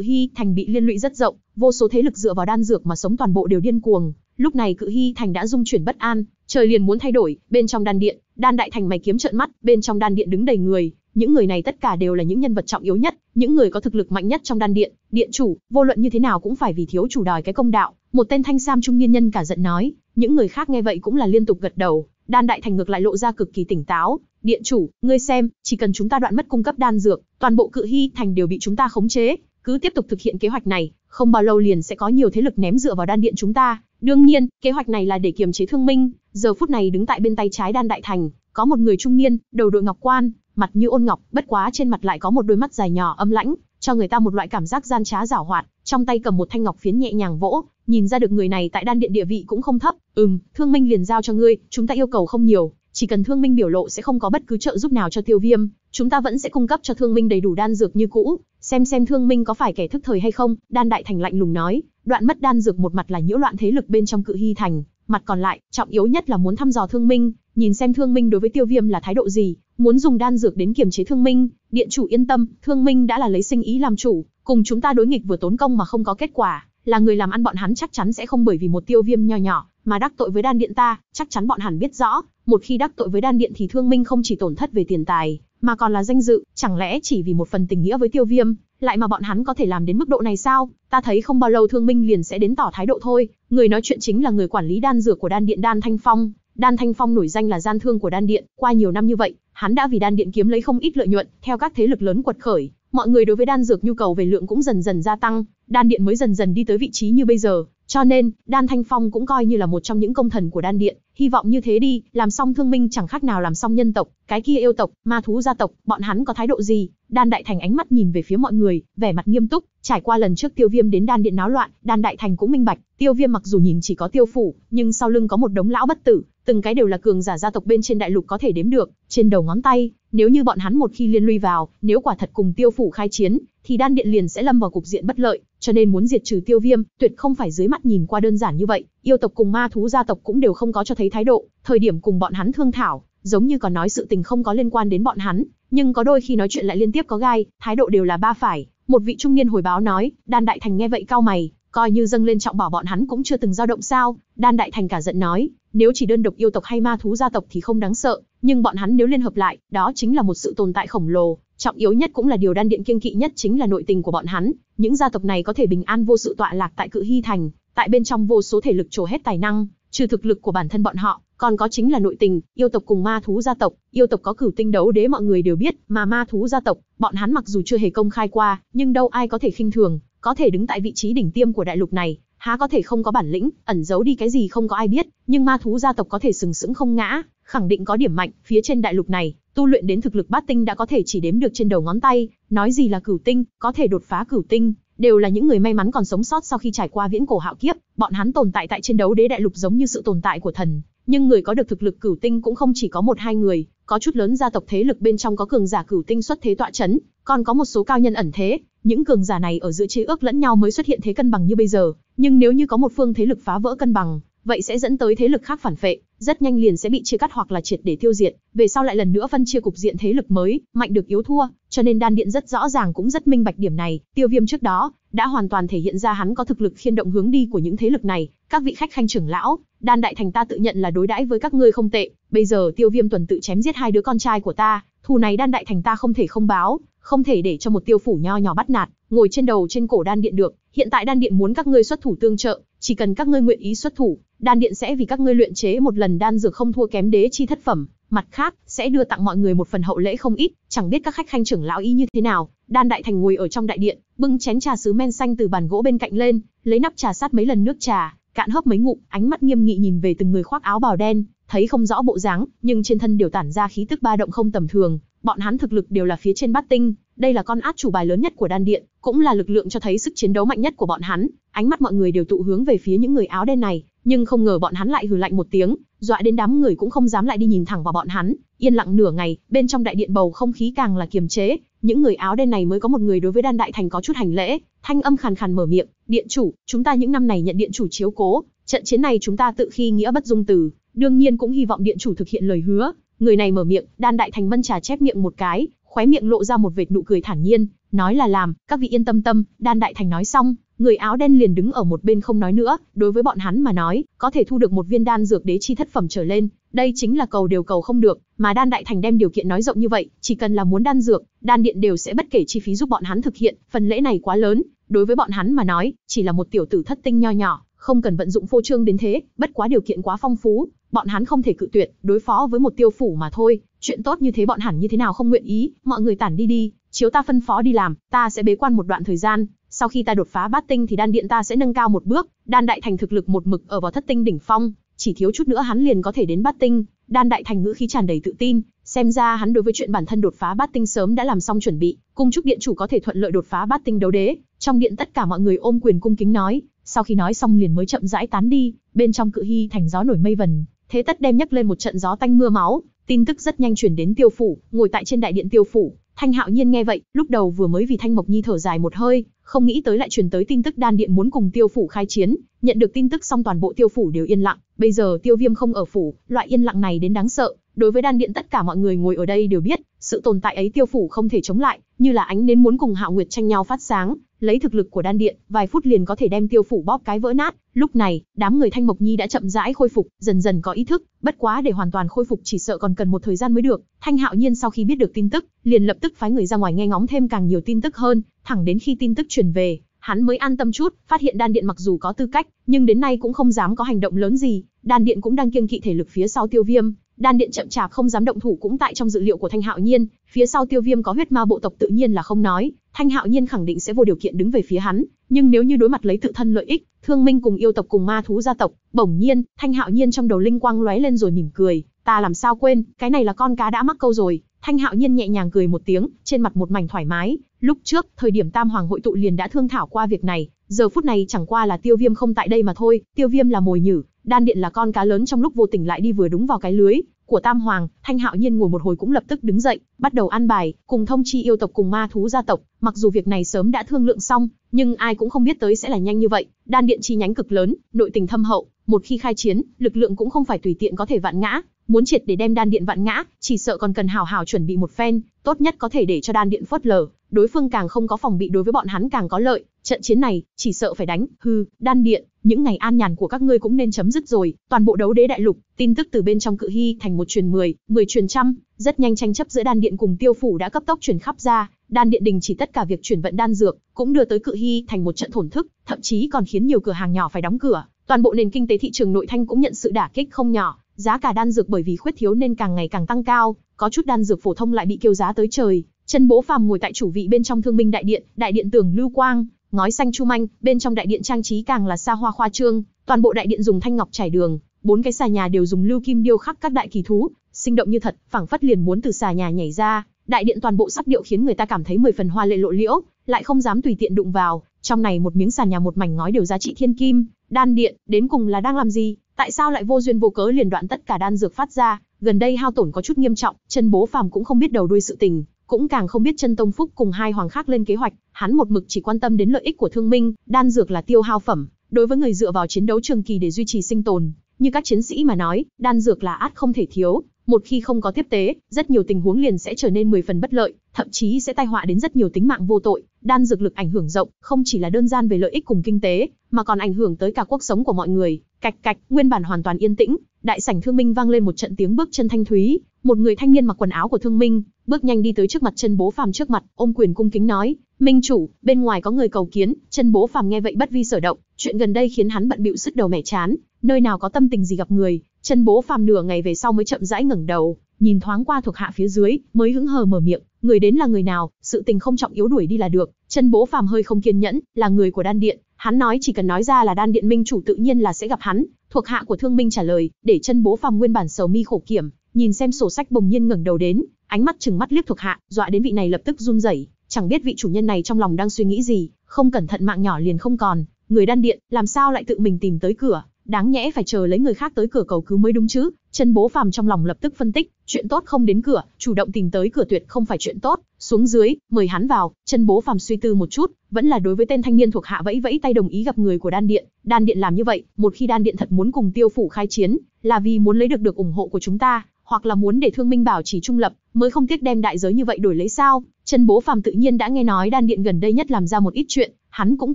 Hy Thành bị liên lụy rất rộng, vô số thế lực dựa vào đan dược mà sống toàn bộ đều điên cuồng. Lúc này Cự Hy Thành đã rung chuyển bất an, trời liền muốn thay đổi, bên trong Đan Điện, Đan Đại Thành mày kiếm trợn mắt, bên trong Đan Điện đứng đầy người, những người này tất cả đều là những nhân vật trọng yếu nhất, những người có thực lực mạnh nhất trong Đan Điện, điện chủ, vô luận như thế nào cũng phải vì thiếu chủ đòi cái công đạo, một tên thanh sam trung niên nhân cả giận nói, những người khác nghe vậy cũng là liên tục gật đầu, Đan Đại Thành ngược lại lộ ra cực kỳ tỉnh táo, điện chủ, ngươi xem, chỉ cần chúng ta đoạn mất cung cấp đan dược, toàn bộ Cự Hy Thành đều bị chúng ta khống chế, cứ tiếp tục thực hiện kế hoạch này, không bao lâu liền sẽ có nhiều thế lực ném dựa vào Đan Điện chúng ta. Đương nhiên, kế hoạch này là để kiềm chế Thương Minh, giờ phút này đứng tại bên tay trái Đan Đại Thành, có một người trung niên, đầu đội ngọc quan, mặt như ôn ngọc, bất quá trên mặt lại có một đôi mắt dài nhỏ âm lãnh, cho người ta một loại cảm giác gian trá giảo hoạt, trong tay cầm một thanh ngọc phiến nhẹ nhàng vỗ, nhìn ra được người này tại Đan Điện địa vị cũng không thấp. Ừm, Thương Minh liền giao cho ngươi, chúng ta yêu cầu không nhiều, chỉ cần Thương Minh biểu lộ sẽ không có bất cứ trợ giúp nào cho Tiêu Viêm, chúng ta vẫn sẽ cung cấp cho Thương Minh đầy đủ đan dược như cũ, xem xem Thương Minh có phải kẻ thức thời hay không, Đan Đại Thành lạnh lùng nói. Đoạn mất đan dược một mặt là nhiễu loạn thế lực bên trong Cự Hy Thành, mặt còn lại, trọng yếu nhất là muốn thăm dò Thương Minh, nhìn xem Thương Minh đối với Tiêu Viêm là thái độ gì, muốn dùng đan dược đến kiềm chế Thương Minh, điện chủ yên tâm, Thương Minh đã là lấy sinh ý làm chủ, cùng chúng ta đối nghịch vừa tốn công mà không có kết quả, là người làm ăn bọn hắn chắc chắn sẽ không bởi vì một Tiêu Viêm nho nhỏ mà đắc tội với Đan Điện ta, chắc chắn bọn hắn biết rõ, một khi đắc tội với Đan Điện thì Thương Minh không chỉ tổn thất về tiền tài, mà còn là danh dự, chẳng lẽ chỉ vì một phần tình nghĩa với Tiêu Viêm lại mà bọn hắn có thể làm đến mức độ này sao? Ta thấy không bao lâu Thương Minh liền sẽ đến tỏ thái độ thôi. Người nói chuyện chính là người quản lý đan dược của Đan Điện Đan Thanh Phong. Đan Thanh Phong nổi danh là gian thương của Đan Điện, qua nhiều năm như vậy, hắn đã vì Đan Điện kiếm lấy không ít lợi nhuận. Theo các thế lực lớn quật khởi, mọi người đối với đan dược nhu cầu về lượng cũng dần dần gia tăng, Đan Điện mới dần dần đi tới vị trí như bây giờ. Cho nên, Đan Thanh Phong cũng coi như là một trong những công thần của Đan Điện. Hy vọng như thế đi, làm xong Thương Minh chẳng khác nào làm xong nhân tộc, cái kia yêu tộc, ma thú gia tộc, bọn hắn có thái độ gì? Đan Đại Thành ánh mắt nhìn về phía mọi người, vẻ mặt nghiêm túc, trải qua lần trước Tiêu Viêm đến Đan Điện náo loạn, Đan Đại Thành cũng minh bạch, Tiêu Viêm mặc dù nhìn chỉ có Tiêu phủ, nhưng sau lưng có một đống lão bất tử, từng cái đều là cường giả gia tộc bên trên đại lục có thể đếm được, trên đầu ngón tay, nếu như bọn hắn một khi liên lụy vào, nếu quả thật cùng Tiêu phủ khai chiến, thì Đan Điện liền sẽ lâm vào cục diện bất lợi, cho nên muốn diệt trừ Tiêu Viêm, tuyệt không phải dưới mắt nhìn qua đơn giản như vậy, yêu tộc cùng ma thú gia tộc cũng đều không có cho thấy thái độ, thời điểm cùng bọn hắn thương thảo, giống như còn nói sự tình không có liên quan đến bọn hắn, nhưng có đôi khi nói chuyện lại liên tiếp có gai, thái độ đều là ba phải, một vị trung niên hồi báo nói, Đan Đại Thành nghe vậy cau mày, coi như dâng lên trọng bảo bọn hắn cũng chưa từng dao động sao? Đan Đại Thành cả giận nói, nếu chỉ đơn độc yêu tộc hay ma thú gia tộc thì không đáng sợ, nhưng bọn hắn nếu liên hợp lại, đó chính là một sự tồn tại khổng lồ. Trọng yếu nhất cũng là điều Đan Điện kiêng kỵ nhất chính là nội tình của bọn hắn, những gia tộc này có thể bình an vô sự tọa lạc tại Cự Hy Thành, tại bên trong vô số thể lực trổ hết tài năng, trừ thực lực của bản thân bọn họ, còn có chính là nội tình, yêu tộc cùng ma thú gia tộc, yêu tộc có cửu tinh đấu đế mọi người đều biết, mà ma thú gia tộc, bọn hắn mặc dù chưa hề công khai qua, nhưng đâu ai có thể khinh thường, có thể đứng tại vị trí đỉnh tiêm của đại lục này, há có thể không có bản lĩnh, ẩn giấu đi cái gì không có ai biết, nhưng ma thú gia tộc có thể sừng sững không ngã, khẳng định có điểm mạnh, phía trên đại lục này, tu luyện đến thực lực bát tinh đã có thể chỉ đếm được trên đầu ngón tay, nói gì là cửu tinh, có thể đột phá cửu tinh, đều là những người may mắn còn sống sót sau khi trải qua viễn cổ hạo kiếp, bọn hắn tồn tại tại trên đấu đế đại lục giống như sự tồn tại của thần, nhưng người có được thực lực cửu tinh cũng không chỉ có một hai người, có chút lớn gia tộc thế lực bên trong có cường giả cửu tinh xuất thế tọa chấn, còn có một số cao nhân ẩn thế, những cường giả này ở giữa chế ước lẫn nhau mới xuất hiện thế cân bằng như bây giờ, nhưng nếu như có một phương thế lực phá vỡ cân bằng, vậy sẽ dẫn tới thế lực khác phản phệ, rất nhanh liền sẽ bị chia cắt hoặc là triệt để tiêu diệt, về sau lại lần nữa phân chia cục diện thế lực mới, mạnh được yếu thua, cho nên Đan Điện rất rõ ràng cũng rất minh bạch điểm này, Tiêu Viêm trước đó đã hoàn toàn thể hiện ra hắn có thực lực khiên động hướng đi của những thế lực này, các vị khách khanh trưởng lão, Đan Đại Thành ta tự nhận là đối đãi với các ngươi không tệ, bây giờ Tiêu Viêm tuần tự chém giết hai đứa con trai của ta, thù này Đan Đại Thành ta không thể không báo, không thể để cho một Tiêu phủ nho nhỏ bắt nạt, ngồi trên đầu trên cổ Đan Điện được, hiện tại Đan Điện muốn các ngươi xuất thủ tương trợ, chỉ cần các ngươi nguyện ý xuất thủ, Đan Điện sẽ vì các ngươi luyện chế một lần đan dược không thua kém đế chi thất phẩm, mặt khác sẽ đưa tặng mọi người một phần hậu lễ không ít, chẳng biết các khách khanh trưởng lão ý như thế nào. Đan Đại Thành ngồi ở trong đại điện, bưng chén trà sứ men xanh từ bàn gỗ bên cạnh lên, lấy nắp trà sát mấy lần nước trà, cạn hớp mấy ngụm, ánh mắt nghiêm nghị nhìn về từng người khoác áo bào đen, thấy không rõ bộ dáng, nhưng trên thân đều tản ra khí tức ba động không tầm thường, bọn hắn thực lực đều là phía trên bát tinh, đây là con át chủ bài lớn nhất của Đan Điện, cũng là lực lượng cho thấy sức chiến đấu mạnh nhất của bọn hắn. Ánh mắt mọi người đều tụ hướng về phía những người áo đen này, nhưng không ngờ bọn hắn lại hừ lạnh một tiếng, dọa đến đám người cũng không dám lại đi nhìn thẳng vào bọn hắn. Yên lặng nửa ngày, bên trong đại điện bầu không khí càng là kiềm chế, những người áo đen này mới có một người đối với Đan Đại Thành có chút hành lễ, thanh âm khàn khàn mở miệng, "Điện chủ, chúng ta những năm này nhận điện chủ chiếu cố, trận chiến này chúng ta tự khi nghĩa bất dung từ, đương nhiên cũng hy vọng điện chủ thực hiện lời hứa." Người này mở miệng, Đan Đại Thành mân trà chép miệng một cái, khóe miệng lộ ra một vệt nụ cười thản nhiên, nói là làm, các vị yên tâm tâm. Đan Đại Thành nói xong, người áo đen liền đứng ở một bên không nói nữa. Đối với bọn hắn mà nói, có thể thu được một viên đan dược đế chi thất phẩm trở lên, đây chính là cầu đều cầu không được, mà Đan Đại Thành đem điều kiện nói rộng như vậy, chỉ cần là muốn đan dược, đan điện đều sẽ bất kể chi phí giúp bọn hắn thực hiện. Phần lễ này quá lớn, đối với bọn hắn mà nói, chỉ là một tiểu tử thất tinh nho nhỏ, không cần vận dụng phô trương đến thế, bất quá điều kiện quá phong phú, bọn hắn không thể cự tuyệt, đối phó với một tiêu phủ mà thôi, chuyện tốt như thế bọn hắn như thế nào không nguyện ý. Mọi người tản đi đi, chiếu ta phân phó đi làm, ta sẽ bế quan một đoạn thời gian, sau khi ta đột phá bát tinh thì đan điện ta sẽ nâng cao một bước. Đan Đại Thành thực lực một mực ở vào thất tinh đỉnh phong, chỉ thiếu chút nữa hắn liền có thể đến bát tinh. Đan Đại Thành ngữ khí tràn đầy tự tin, xem ra hắn đối với chuyện bản thân đột phá bát tinh sớm đã làm xong chuẩn bị. Cung chúc điện chủ có thể thuận lợi đột phá bát tinh đấu đế. Trong điện tất cả mọi người ôm quyền cung kính nói, sau khi nói xong liền mới chậm rãi tán đi. Bên trong Cự Hy Thành gió nổi mây vần, thế tất đem nhấc lên một trận gió tanh mưa máu. Tin tức rất nhanh chuyển đến tiêu phủ. Ngồi tại trên đại điện tiêu phủ, Thanh Hạo Nhiên nghe vậy, lúc đầu vừa mới vì Thanh Mộc Nhi thở dài một hơi, không nghĩ tới lại truyền tới tin tức đan điện muốn cùng tiêu phủ khai chiến. Nhận được tin tức xong toàn bộ tiêu phủ đều yên lặng, bây giờ Tiêu Viêm không ở phủ, loại yên lặng này đến đáng sợ. Đối với đan điện tất cả mọi người ngồi ở đây đều biết, sự tồn tại ấy tiêu phủ không thể chống lại, như là ánh nến muốn cùng Hạo Nguyệt tranh nhau phát sáng, lấy thực lực của đan điện, vài phút liền có thể đem tiêu phủ bóp cái vỡ nát. Lúc này, đám người Thanh Mộc Nhi đã chậm rãi khôi phục, dần dần có ý thức, bất quá để hoàn toàn khôi phục chỉ sợ còn cần một thời gian mới được. Thanh Hạo Nhiên sau khi biết được tin tức, liền lập tức phái người ra ngoài nghe ngóng thêm càng nhiều tin tức hơn, thẳng đến khi tin tức truyền về, hắn mới an tâm chút, phát hiện đan điện mặc dù có tư cách, nhưng đến nay cũng không dám có hành động lớn gì, đan điện cũng đang kiêng kỵ thể lực phía sau Tiêu Viêm. Đan điện chậm chạp không dám động thủ cũng tại trong dự liệu của Thanh Hạo Nhiên, phía sau Tiêu Viêm có huyết ma bộ tộc tự nhiên là không nói, Thanh Hạo Nhiên khẳng định sẽ vô điều kiện đứng về phía hắn, nhưng nếu như đối mặt lấy tự thân lợi ích, Thương Minh cùng yêu tộc cùng ma thú gia tộc, bỗng nhiên, Thanh Hạo Nhiên trong đầu linh quang lóe lên rồi mỉm cười, ta làm sao quên, cái này là con cá đã mắc câu rồi. Thanh Hạo Nhiên nhẹ nhàng cười một tiếng, trên mặt một mảnh thoải mái, lúc trước, thời điểm Tam Hoàng hội tụ liền đã thương thảo qua việc này, giờ phút này chẳng qua là Tiêu Viêm không tại đây mà thôi, Tiêu Viêm là mồi nhử, đan điện là con cá lớn trong lúc vô tình lại đi vừa đúng vào cái lưới của Tam Hoàng. Thanh Hạo Nhiên ngồi một hồi cũng lập tức đứng dậy, bắt đầu ăn bài, cùng thông chi yêu tộc cùng ma thú gia tộc, mặc dù việc này sớm đã thương lượng xong, nhưng ai cũng không biết tới sẽ là nhanh như vậy. Đan điện chi nhánh cực lớn, nội tình thâm hậu, một khi khai chiến, lực lượng cũng không phải tùy tiện có thể vạn ngã, muốn triệt để đem đan điện vạn ngã, chỉ sợ còn cần hào hào chuẩn bị một phen, tốt nhất có thể để cho đan điện phớt lờ, đối phương càng không có phòng bị đối với bọn hắn càng có lợi, trận chiến này, chỉ sợ phải đánh, hừ, đan điện, những ngày an nhàn của các ngươi cũng nên chấm dứt rồi. Toàn bộ đấu đế đại lục, tin tức từ bên trong Cự Hy Thành một truyền mười, mười truyền trăm, rất nhanh tranh chấp giữa đan điện cùng tiêu phủ đã cấp tốc truyền khắp ra, đan điện đình chỉ tất cả việc chuyển vận đan dược, cũng đưa tới Cự Hy Thành một trận thổn thức, thậm chí còn khiến nhiều cửa hàng nhỏ phải đóng cửa, toàn bộ nền kinh tế thị trường nội thanh cũng nhận sự đả kích không nhỏ, giá cả đan dược bởi vì khuyết thiếu nên càng ngày càng tăng cao, có chút đan dược phổ thông lại bị kêu giá tới trời. Trân Bố Phàm ngồi tại chủ vị bên trong Thương Minh đại điện, đại điện tường lưu quang, ngói xanh chu manh, bên trong đại điện trang trí càng là xa hoa khoa trương, toàn bộ đại điện dùng thanh ngọc trải đường, bốn cái xà nhà đều dùng lưu kim điêu khắc các đại kỳ thú, sinh động như thật, phảng phất liền muốn từ xà nhà nhảy ra. Đại điện toàn bộ sắc điệu khiến người ta cảm thấy mười phần hoa lệ lộ liễu, lại không dám tùy tiện đụng vào, trong này một miếng xà nhà một mảnh ngói đều giá trị thiên kim. Đan điện, đến cùng là đang làm gì? Tại sao lại vô duyên vô cớ liền đoạn tất cả đan dược phát ra? Gần đây hao tổn có chút nghiêm trọng, Trân Bố Phàm cũng không biết đầu đuôi sự tình, cũng càng không biết Chân Tông Phúc cùng hai hoàng khác lên kế hoạch, hắn một mực chỉ quan tâm đến lợi ích của Thương Minh, đan dược là tiêu hao phẩm, đối với người dựa vào chiến đấu trường kỳ để duy trì sinh tồn, như các chiến sĩ mà nói, đan dược là ắt không thể thiếu, một khi không có tiếp tế, rất nhiều tình huống liền sẽ trở nên mười phần bất lợi, thậm chí sẽ tai họa đến rất nhiều tính mạng vô tội. Đan dược lực ảnh hưởng rộng, không chỉ là đơn giản về lợi ích cùng kinh tế, mà còn ảnh hưởng tới cả cuộc sống của mọi người. Cạch cạch, nguyên bản hoàn toàn yên tĩnh, đại sảnh Thương Minh vang lên một trận tiếng bước chân thanh thúy, một người thanh niên mặc quần áo của Thương Minh, bước nhanh đi tới trước mặt Trân Bố Phàm, trước mặt, ôm quyền cung kính nói: "Minh chủ, bên ngoài có người cầu kiến." Trân Bố Phàm nghe vậy bất vi sở động, chuyện gần đây khiến hắn bận bịu sứt đầu mẻ chán, nơi nào có tâm tình gì gặp người. Trân Bố Phàm nửa ngày về sau mới chậm rãi ngẩng đầu, nhìn thoáng qua thuộc hạ phía dưới, mới hững hờ mở miệng: "Người đến là người nào, sự tình không trọng yếu đuổi đi là được." Trân Bố Phàm hơi không kiên nhẫn, là người của đan điện, hắn nói chỉ cần nói ra là đan điện minh chủ tự nhiên là sẽ gặp hắn. Thuộc hạ của Thương Minh trả lời, để Trân Bố Phàm nguyên bản sầu mi khổ kiểm, nhìn xem sổ sách bỗng nhiên ngẩng đầu đến, ánh mắt trừng mắt liếc thuộc hạ, dọa đến vị này lập tức run rẩy, chẳng biết vị chủ nhân này trong lòng đang suy nghĩ gì, không cẩn thận mạng nhỏ liền không còn, người đan điện, làm sao lại tự mình tìm tới cửa, đáng nhẽ phải chờ lấy người khác tới cửa cầu cứu mới đúng chứ. Trân Bố Phàm trong lòng lập tức phân tích, chuyện tốt không đến cửa, chủ động tìm tới cửa tuyệt không phải chuyện tốt. Xuống dưới, mời hắn vào. Trân Bố Phàm suy tư một chút, vẫn là đối với tên thanh niên thuộc hạ vẫy vẫy tay đồng ý gặp người của Đan Điện. Đan Điện làm như vậy, một khi Đan Điện thật muốn cùng Tiêu phủ khai chiến, là vì muốn lấy được được ủng hộ của chúng ta, hoặc là muốn để Thương Minh bảo trì trung lập, mới không tiếc đem đại giới như vậy đổi lấy sao? Trân Bố Phàm tự nhiên đã nghe nói Đan Điện gần đây nhất làm ra một ít chuyện, hắn cũng